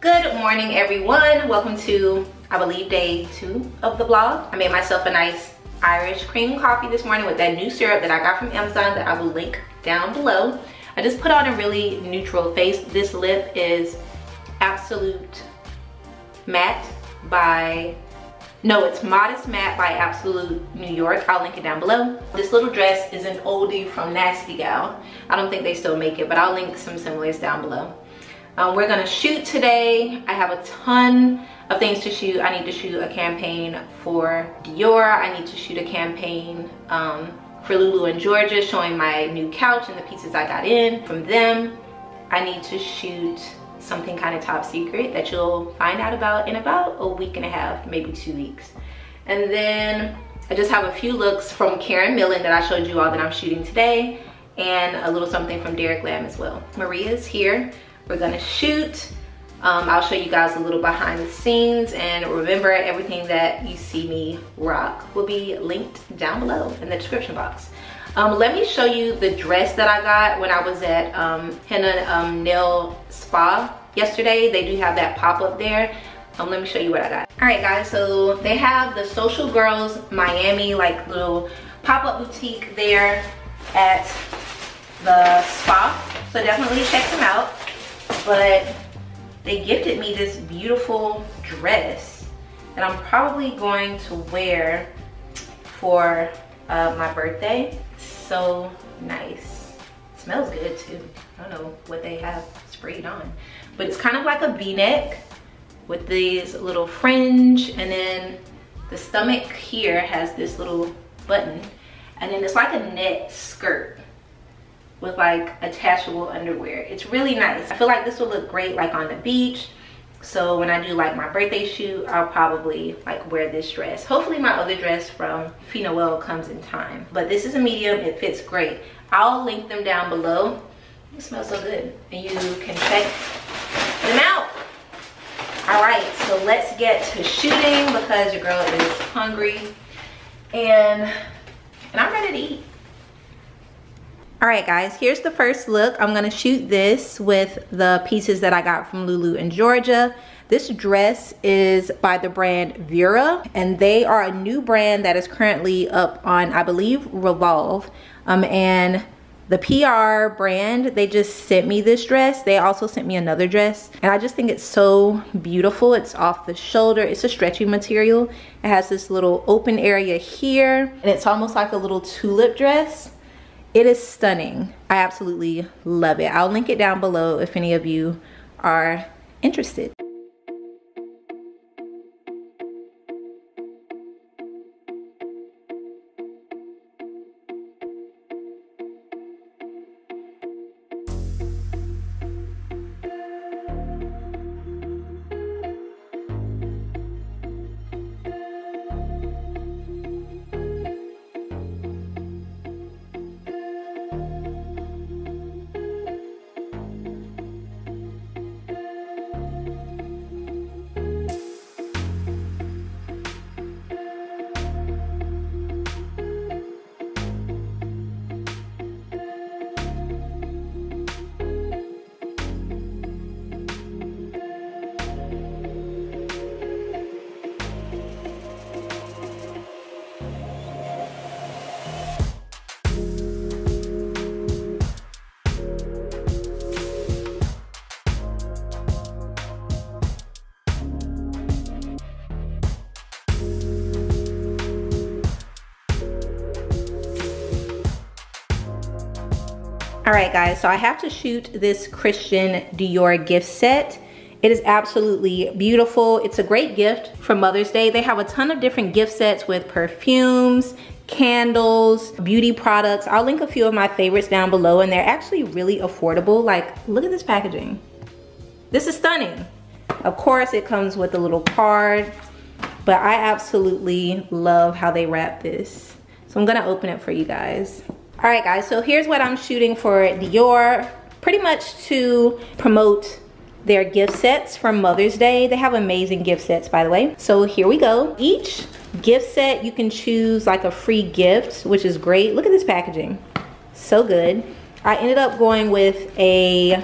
Good morning, everyone. Welcome to, I believe, day two of the vlog. I made myself a nice Irish cream coffee this morning with that new syrup that I got from Amazon that I will link down below. I just put on a really neutral face. This lip is Absolute Matte by, no, it's Modest Matte by Absolute New York. I'll link it down below. This little dress is an oldie from Nasty Gal. I don't think they still make it, but I'll link some similars down below. Um, we're gonna shoot today. I have a ton of things to shoot. I need to shoot a campaign for Dior. I need to shoot a campaign um, for Lulu and Georgia, showing my new couch and the pieces I got in from them. I need to shoot something kind of top secret that you'll find out about in about a week and a half, maybe two weeks. And then I just have a few looks from Karen Millen that I showed you all that I'm shooting today, and a little something from Derek Lam as well. Maria's here. We're gonna shoot. Um, I'll show you guys a little behind the scenes, and remember, everything that you see me rock will be linked down below in the description box. Um, let me show you the dress that I got when I was at um, Henna um, Nail Spa yesterday. They do have that pop up there. Um, let me show you what I got. All right, guys, so they have the Social Girls Miami like little pop up boutique there at the spa. So definitely check them out. But they gifted me this beautiful dress that I'm probably going to wear for uh, my birthday. So nice. It smells good too. I don't know what they have sprayed on, but it's kind of like a V-neck with these little fringe, and then the stomach here has this little button, and then it's like a net skirt with like attachable underwear. It's really nice. I feel like this will look great like on the beach. So when I do like my birthday shoot, I'll probably like wear this dress. Hopefully my other dress from Fenoel comes in time, but this is a medium. It fits great. I'll link them down below. It smells so good, and you can check them out. All right, so let's get to shooting because your girl is hungry, and and I'm ready to eat. All right, guys, here's the first look. I'm gonna shoot this with the pieces that I got from Lulu and Georgia. This dress is by the brand Vera, and they are a new brand that is currently up on, I believe, Revolve. Um, and the P R brand, they just sent me this dress. They also sent me another dress, and I just think it's so beautiful. It's off the shoulder. It's a stretchy material. It has this little open area here, and it's almost like a little tulip dress. It is stunning. I absolutely love it. I'll link it down below if any of you are interested. All right guys, so I have to shoot this Christian Dior gift set. It is absolutely beautiful. It's a great gift for Mother's Day. They have a ton of different gift sets with perfumes, candles, beauty products. I'll link a few of my favorites down below, and they're actually really affordable. Like, look at this packaging. This is stunning. Of course, it comes with a little card, but I absolutely love how they wrap this. So I'm gonna open it for you guys. All right guys, so here's what I'm shooting for Dior, pretty much to promote their gift sets for Mother's Day. They have amazing gift sets, by the way. So here we go. Each gift set, you can choose like a free gift, which is great. Look at this packaging, so good. I ended up going with a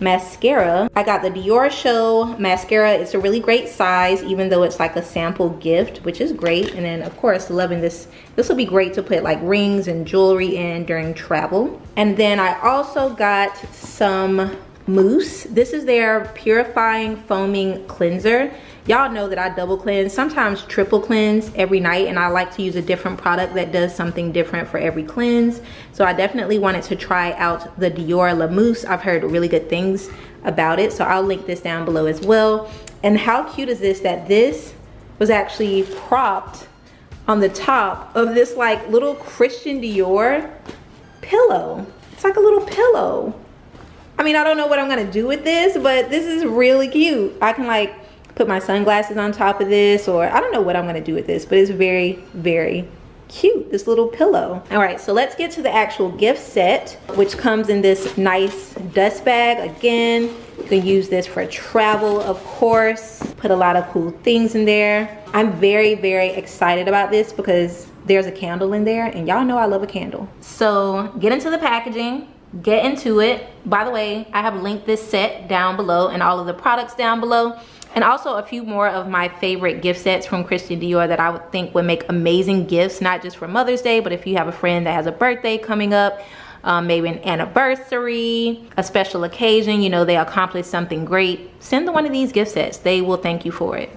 mascara. I got the Dior Show mascara. It's a really great size, even though it's like a sample gift, which is great. And then of course, loving this. This will be great to put like rings and jewelry in during travel. And then I also got some mousse. This is their purifying foaming cleanser. Y'all know that I double cleanse, sometimes triple cleanse every night, and I like to use a different product that does something different for every cleanse. So I definitely wanted to try out the Dior La Mousse. I've heard really good things about it, so I'll link this down below as well. And how cute is this, that this was actually propped on the top of this like little Christian Dior pillow. It's like a little pillow. I mean, I don't know what I'm gonna do with this, but this is really cute. I can like put my sunglasses on top of this, or I don't know what I'm gonna do with this, but it's very, very cute, this little pillow. All right, so let's get to the actual gift set, which comes in this nice dust bag. Again, you can use this for travel, of course. Put a lot of cool things in there. I'm very, very excited about this because there's a candle in there, and y'all know I love a candle. So get into the packaging. Get into it. By the way, I have linked this set down below and all of the products down below, and also a few more of my favorite gift sets from Christian Dior that I would think would make amazing gifts, not just for Mother's Day, but if you have a friend that has a birthday coming up, um, maybe an anniversary, a special occasion, you know, they accomplished something great, send them one of these gift sets. They will thank you for it.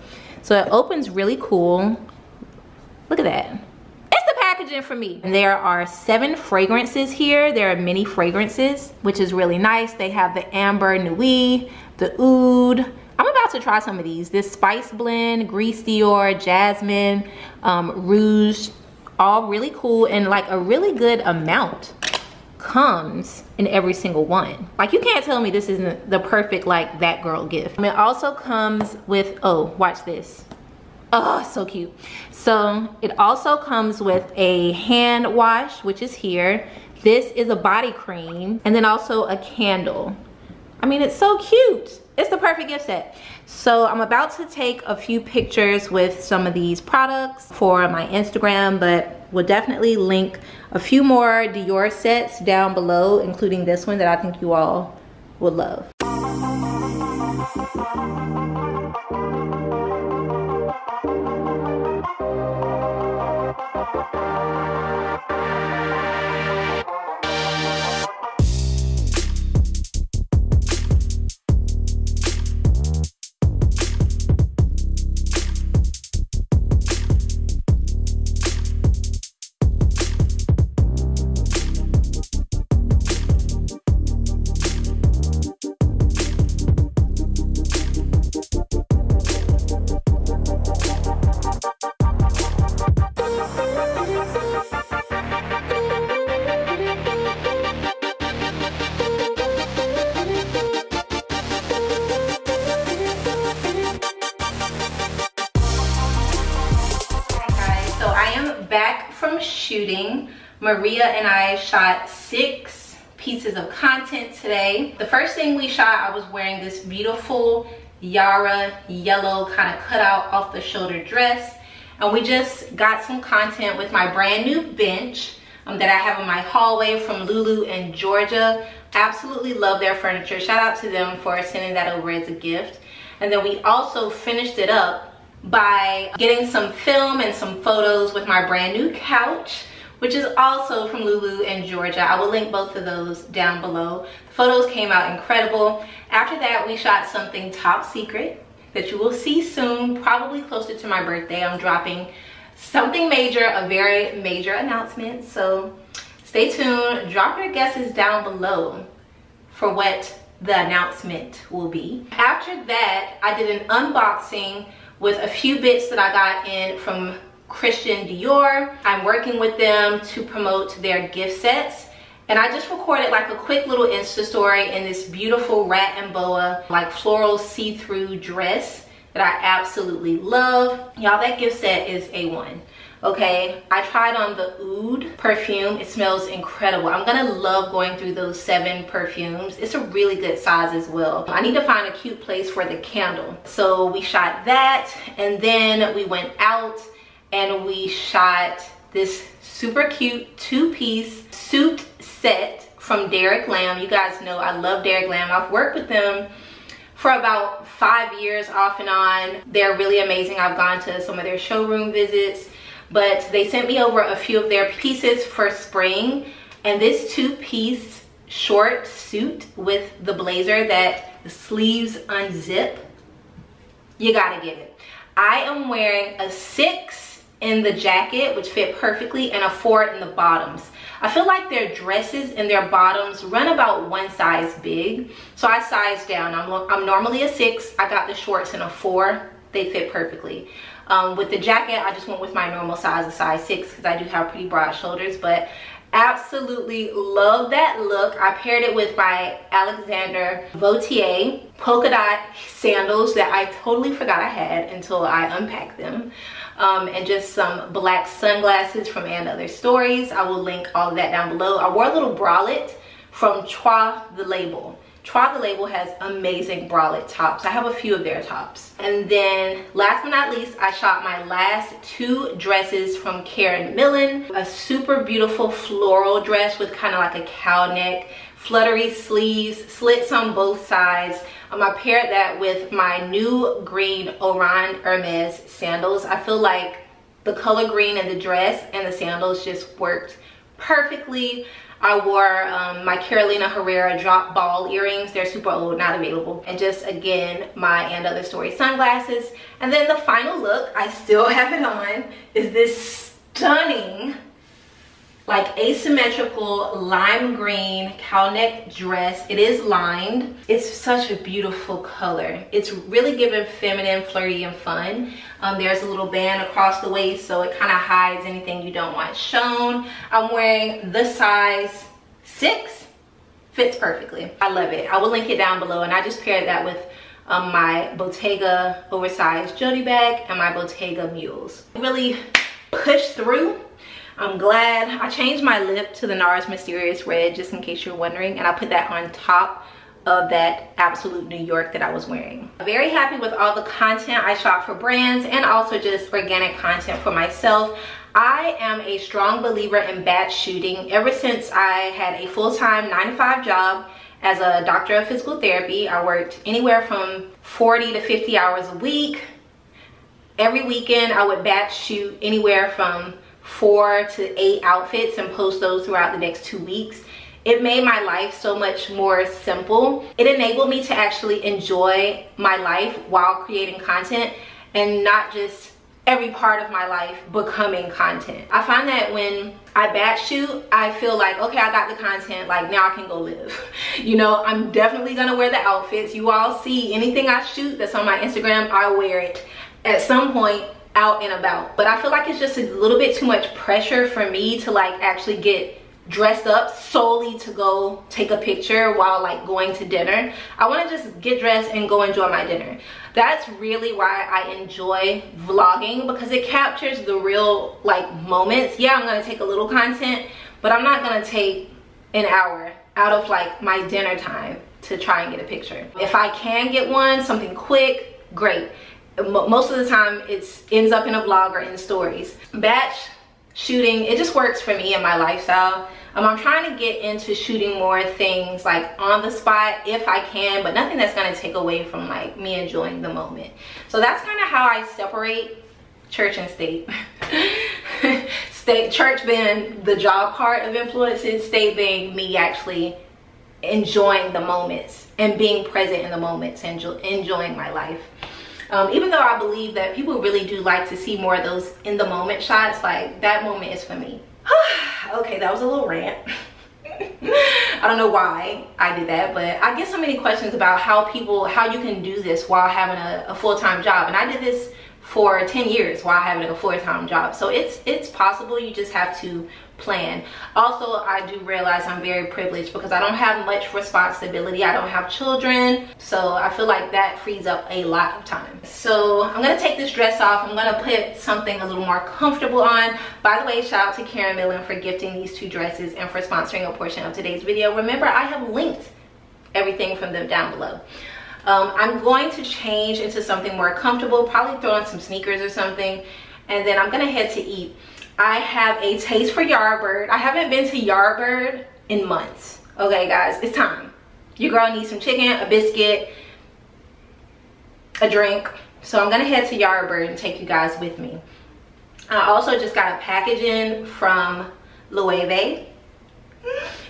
So it opens really cool. Look at that. Packaging for me. There are seven fragrances here. There are many fragrances, which is really nice. They have the Amber Loewe, the Oud. I'm about to try some of these. This Spice Blend, Grease Dior, Jasmine, um, Rouge, all really cool, and like a really good amount comes in every single one. Like, you can't tell me this isn't the perfect like that girl gift. And it also comes with, oh, watch this. Oh, so cute. So it also comes with a hand wash, which is here. This is a body cream, and then also a candle. I mean, it's so cute. It's the perfect gift set. So I'm about to take a few pictures with some of these products for my Instagram, but we'll definitely link a few more Dior sets down below, including this one that I think you all will love. shooting. Maria and I shot six pieces of content today. The first thing we shot, I was wearing this beautiful Yara yellow kind of cutout off the shoulder dress, and we just got some content with my brand new bench um, that I have in my hallway from Lulu and Georgia. Absolutely love their furniture. Shout out to them for sending that over as a gift. And then we also finished it up by getting some film and some photos with my brand new couch, which is also from Lulu and Georgia. I will link both of those down below. The photos came out incredible. After that, we shot something top secret that you will see soon, probably closer to my birthday. I'm dropping something major, a very major announcement. So stay tuned, drop your guesses down below for what the announcement will be. After that, I did an unboxing with a few bits that I got in from Christian Dior. I'm working with them to promote their gift sets, and I just recorded like a quick little Insta story in this beautiful rat and boa like floral see-through dress that I absolutely love. Y'all, that gift set is A one. Okay, I tried on the Oud perfume. It smells incredible. I'm gonna love going through those seven perfumes. It's a really good size as well. I need to find a cute place for the candle. So we shot that, and then we went out and we shot this super cute two-piece suit set from Derek Lam. You guys know I love Derek Lam. I've worked with them for about five years off and on. They're really amazing. I've gone to some of their showroom visits, but they sent me over a few of their pieces for spring, and this two-piece short suit with the blazer that the sleeves unzip, you gotta get it. I am wearing a six in the jacket, which fit perfectly, and a four in the bottoms. I feel like their dresses and their bottoms run about one size big, so I sized down. I'm, I'm normally a six. I got the shorts in a four. They fit perfectly. Um, with the jacket, I just went with my normal size, a size six, because I do have pretty broad shoulders, but absolutely love that look. I paired it with my Alexander Vautier polka dot sandals that I totally forgot I had until I unpacked them. Um, and just some black sunglasses from And Other Stories. I will link all of that down below. I wore a little bralette from Trois the Label. Trois the Label has amazing bralette tops. I have a few of their tops. And then last but not least, I shot my last two dresses from Karen Millen. A super beautiful floral dress with kind of like a cow neck, fluttery sleeves, slits on both sides. Um, I paired that with my new green Oran Hermes sandals. I feel like the color green in the dress and the sandals just worked perfectly. I wore um, my Carolina Herrera drop ball earrings. They're super old, not available. And just again, my And Other Story sunglasses. And then the final look, I still have it on, is this stunning, like asymmetrical lime green cow neck dress. It is lined. It's such a beautiful color. It's really giving feminine, flirty, and fun. Um, there's a little band across the waist, so it kind of hides anything you don't want shown. I'm wearing the size six. Fits perfectly. I love it. I will link it down below, and I just paired that with um, my Bottega oversized Jody bag and my Bottega mules. Really push through. I'm glad I changed my lip to the NARS Mysterious Red, just in case you're wondering, and I put that on top of that Absolute New York that I was wearing. Very happy with all the content I shot for brands and also just organic content for myself. I am a strong believer in batch shooting. Ever since I had a full-time nine to five job as a doctor of physical therapy, I worked anywhere from forty to fifty hours a week. Every weekend I would batch shoot anywhere from four to eight outfits and post those throughout the next two weeks. It made my life so much more simple. It enabled me to actually enjoy my life while creating content, and not just every part of my life becoming content. I find that when I batch shoot, I feel like, okay, I got the content, like now I can go live. You know, I'm definitely gonna wear the outfits. You all see anything I shoot that's on my Instagram, I wear it at some point, out and about. But I feel like it's just a little bit too much pressure for me to like actually get dressed up solely to go take a picture while like going to dinner. I want to just get dressed and go enjoy my dinner. That's really why I enjoy vlogging, because it captures the real like moments. Yeah, I'm going to take a little content, but I'm not going to take an hour out of like my dinner time to try and get a picture. If I can get one, something quick, great. Most of the time it ends up in a vlog or in stories. Batch shooting, it just works for me and my lifestyle. Um, I'm trying to get into shooting more things like on the spot if I can, but nothing that's gonna take away from like me enjoying the moment. So that's kind of how I separate church and state. State, church being the job part of influences, state being me actually enjoying the moments and being present in the moments and enjoy, enjoying my life. Um, even though I believe that people really do like to see more of those in the moment shots, like that moment is for me. Okay, that was a little rant. I don't know why I did that, but I get so many questions about how people, how you can do this while having a, a full-time job. And I did this for ten years while having a full-time job. So it's, it's possible, you just have to plan. Also, I do realize I'm very privileged because I don't have much responsibility. I don't have children, so I feel like that frees up a lot of time. So I'm gonna take this dress off. I'm gonna put something a little more comfortable on. By the way, shout out to Karen Millen for gifting these two dresses and for sponsoring a portion of today's video. Remember, I have linked everything from them down below. um, I'm going to change into something more comfortable, probably throw on some sneakers or something, and then I'm gonna head to eat. I have a taste for Yardbird. I haven't been to Yardbird in months. Okay guys, it's time. Your girl needs some chicken, a biscuit, a drink. So I'm gonna head to Yardbird and take you guys with me. I also just got a package in from Loewe.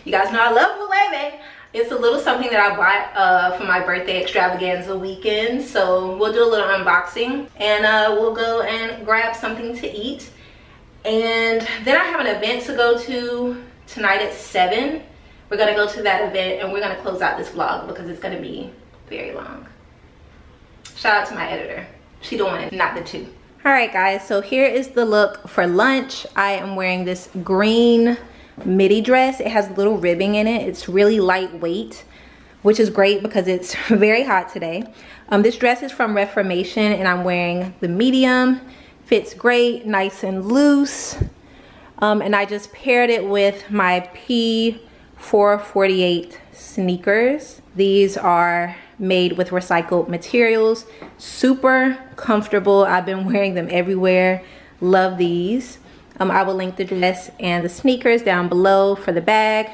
You guys know I love Loewe. It's a little something that I bought uh, for my birthday extravaganza weekend. So we'll do a little unboxing and uh, we'll go and grab something to eat. And then I have an event to go to tonight at seven. We're gonna go to that event and we're gonna close out this vlog because it's gonna be very long. Shout out to my editor. She the one, not the two. All right guys, so here is the look for lunch. I am wearing this green midi dress. It has little ribbing in it. It's really lightweight, which is great because it's very hot today. Um, this dress is from Reformation and I'm wearing the medium. Fits great, nice and loose. Um, and I just paired it with my P four forty-eight sneakers. These are made with recycled materials, super comfortable. I've been wearing them everywhere, love these. Um, I will link the dress and the sneakers down below. For the bag,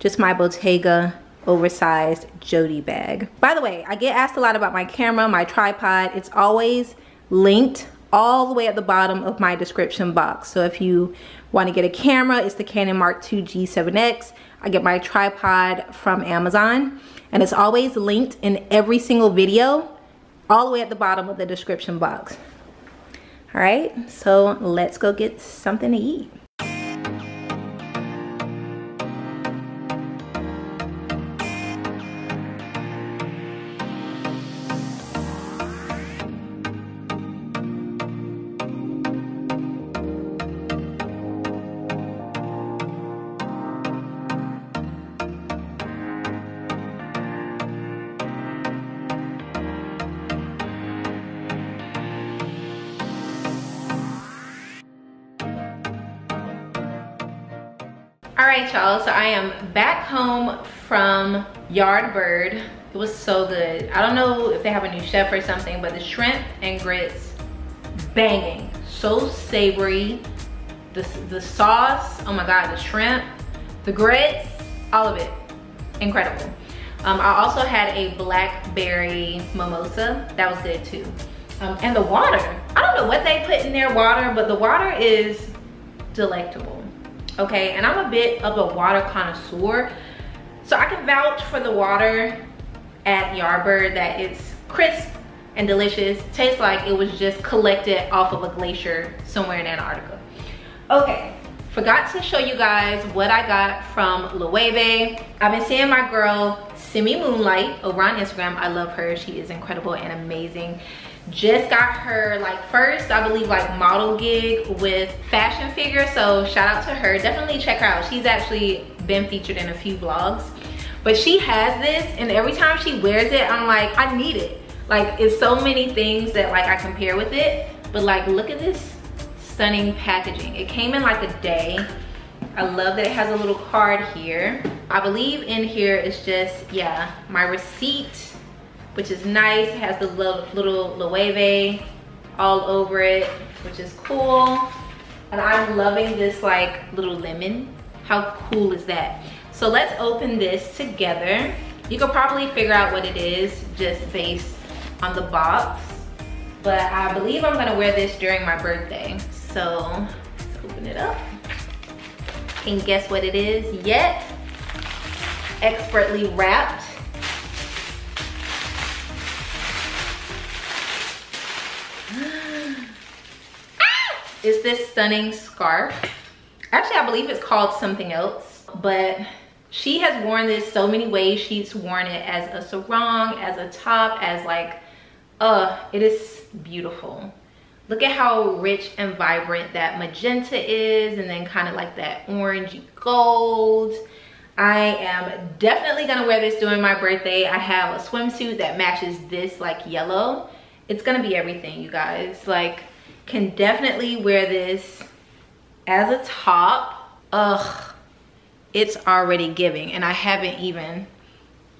just my Bottega oversized Jody bag. By the way, I get asked a lot about my camera, my tripod. It's always linked all the way at the bottom of my description box. So if you want to get a camera, it's the Canon Mark two G seven X. I get my tripod from Amazon and it's always linked in every single video all the way at the bottom of the description box. All right, so let's go get something to eat. Alright y'all, so I am back home from Yardbird. It was so good. I don't know if they have a new chef or something, but the shrimp and grits, banging. So savory. The, the sauce, oh my god, the shrimp, the grits, all of it. Incredible. Um, I also had a blackberry mimosa. That was good too. Um, and the water. I don't know what they put in their water, but the water is delectable. Okay, and I'm a bit of a water connoisseur, so I can vouch for the water at Yardbird that it's crisp and delicious. Tastes like it was just collected off of a glacier somewhere in Antarctica. Okay, forgot to show you guys what I got from Loewe. I've been seeing my girl Simi Moonlight over on Instagram. I love her. She is incredible and amazing. just got her like first, I believe, like model gig with Fashion Figure. So shout out to her. Definitely check her out. She's actually been featured in a few vlogs. But she has this, and every time she wears it, I'm like, I need it. Like, it's so many things that like I compare with it. But like, look at this stunning packaging. It came in like a day. I love that it has a little card here. I believe in here is just, yeah, my receipt, which is nice. It has the little Loewe all over it, which is cool. And I'm loving this like little lemon. How cool is that? So let's open this together. You could probably figure out what it is just based on the box. But I believe I'm gonna wear this during my birthday. So let's open it up. Can you guess what it is yet? Expertly wrapped. Ah! It's this stunning scarf. Actually, I believe it's called something else, but she has worn this so many ways. She's worn it as a sarong, as a top, as like, uh, it is beautiful. Look at how rich and vibrant that magenta is, and then kind of like that orangey gold. I am definitely gonna wear this during my birthday. I have a swimsuit that matches this like yellow. It's gonna be everything, you guys. Like, can definitely wear this as a top. Ugh, it's already giving, and I haven't even,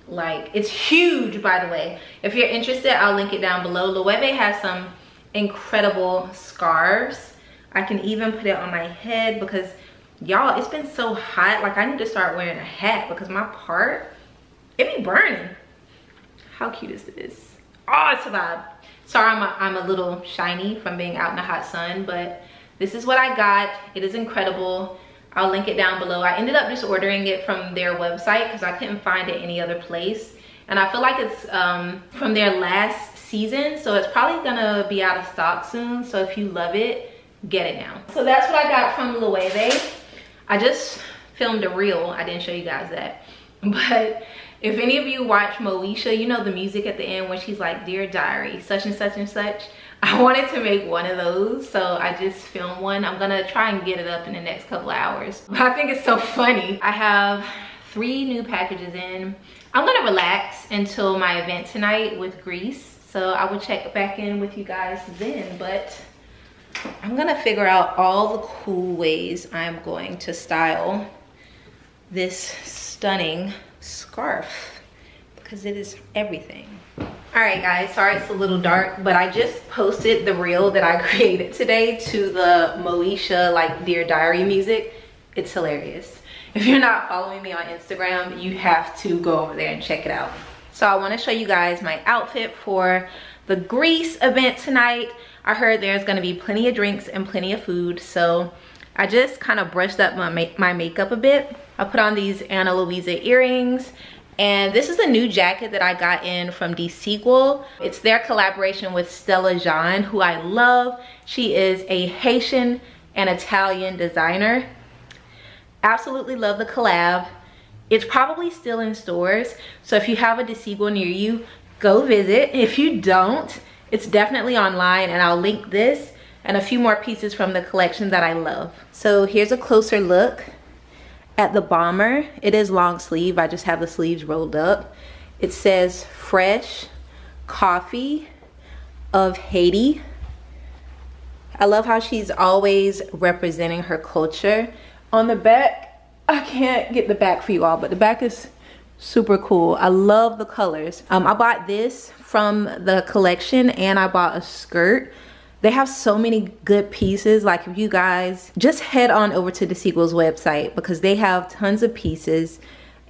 like, it's huge, by the way. If you're interested, I'll link it down below. Loewe has some incredible scarves. I can even put it on my head because, y'all, it's been so hot. Like, I need to start wearing a hat because my part, it be burning. How cute is this? Oh, it's a vibe. Sorry, I'm a, I'm a little shiny from being out in the hot sun, but this is what I got. It is incredible. I'll link it down below. I ended up just ordering it from their website because I couldn't find it any other place. And I feel like it's um, from their last season, so it's probably gonna be out of stock soon. So if you love it, get it now. So that's what I got from Loewe. I just filmed a reel. I didn't show you guys that. But if any of you watch Moesha, you know the music at the end when she's like, "Dear Diary, such and such and such." I wanted to make one of those, so I just filmed one. I'm gonna try and get it up in the next couple of hours. But I think it's so funny. I have three new packages in. I'm gonna relax until my event tonight with Greece, so I will check back in with you guys then. But I'm gonna figure out all the cool ways I'm going to style this stunning scarf because it is everything. All right, guys, sorry it's a little dark, but I just posted the reel that I created today to the Moesha, like, Dear Diary music. It's hilarious. If you're not following me on Instagram, you have to go over there and check it out. So I wanna show you guys my outfit for the Greece event tonight. I heard there's gonna be plenty of drinks and plenty of food, so I just kind of brushed up my, ma my makeup a bit. I put on these Ana Luisa earrings. And this is a new jacket that I got in from Dsquared two. It's their collaboration with Stella Jean, who I love. She is a Haitian and Italian designer. Absolutely love the collab. It's probably still in stores. So if you have a Dsquared two near you, go visit. If you don't, it's definitely online, and I'll link this and a few more pieces from the collection that I love. So here's a closer look at the bomber. It is long sleeve. I just have the sleeves rolled up. It says fresh coffee of Haiti. I love how she's always representing her culture. On the back, I can't get the back for you all, but the back is super cool. I love the colors. Um, I bought this from the collection, and I bought a skirt. They have so many good pieces. Like, if you guys just head on over to Dsquared two's website because they have tons of pieces,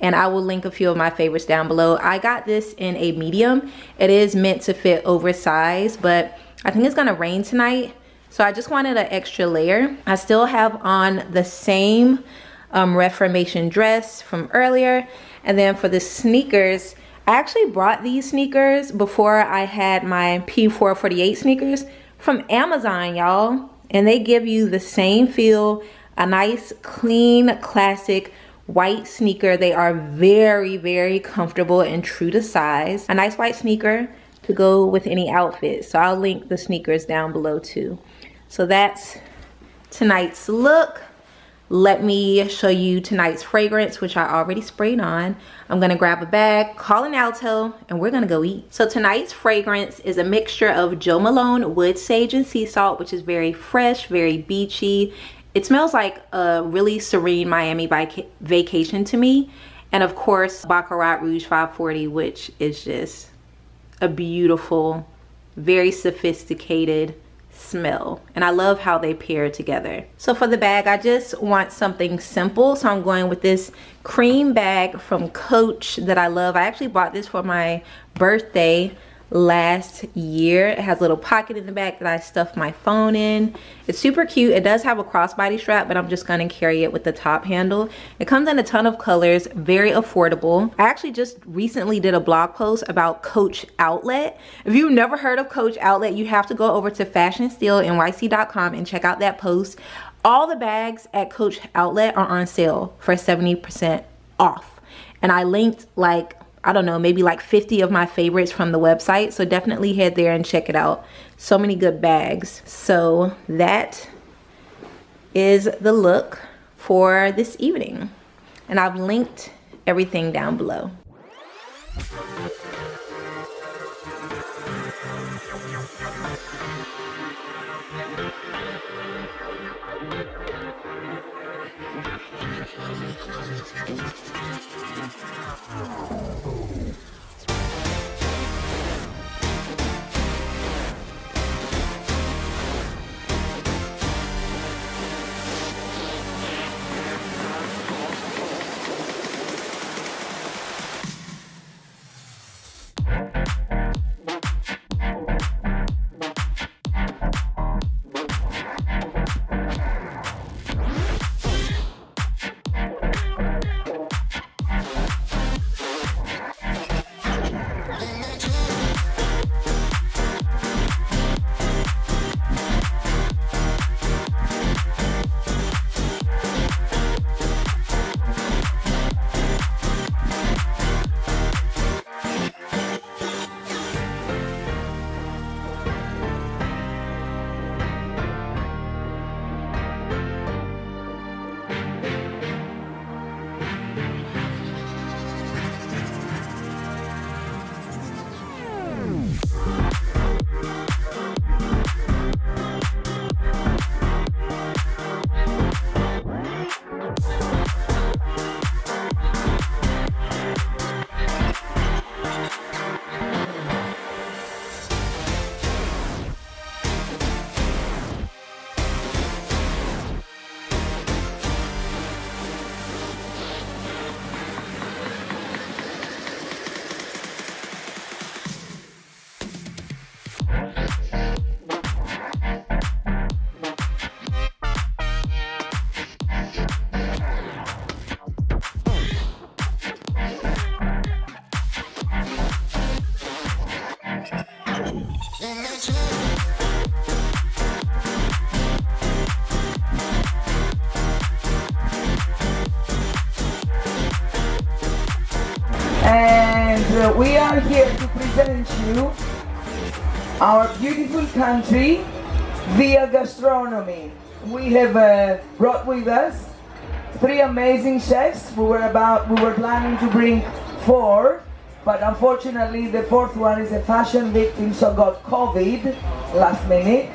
and I will link a few of my favorites down below. I got this in a medium. It is meant to fit oversized, but I think it's gonna rain tonight, so I just wanted an extra layer. I still have on the same um, Reformation dress from earlier. And then for the sneakers, I actually brought these sneakers before I had my P four forty-eight sneakers from Amazon, y'all, and they give you the same feel. A nice, clean, classic white sneaker. They are very, very comfortable and true to size. A nice white sneaker to go with any outfit. So I'll link the sneakers down below too. So that's tonight's look. Let me show you tonight's fragrance, which I already sprayed on. I'm gonna grab a bag, call an alto, and we're gonna go eat. So tonight's fragrance is a mixture of Jo Malone wood sage and sea salt, which is very fresh, very beachy. It smells like a really serene Miami vac vacation to me. And of course, Baccarat Rouge five forty, which is just a beautiful, very sophisticated smell, and I love how they pair together. So for the bag, I just want something simple, so I'm going with this cream bag from Coach that I love. I actually bought this for my birthday last year. It has a little pocket in the back that I stuff my phone in. It's super cute. It does have a crossbody strap, but I'm just gonna carry it with the top handle. It comes in a ton of colors, very affordable. I actually just recently did a blog post about Coach Outlet. If you've never heard of Coach Outlet, you have to go over to fashion steel N Y C dot com and check out that post. All the bags at Coach Outlet are on sale for seventy percent off. And I linked, like, I don't know, maybe like fifty of my favorites from the website. So definitely head there and check it out. So many good bags. So that is the look for this evening. And I've linked everything down below. And we are here to present you our beautiful country via gastronomy. We have uh, brought with us three amazing chefs. We were about, we were planning to bring four, but unfortunately the fourth one is a fashion victim, so got COVID last minute.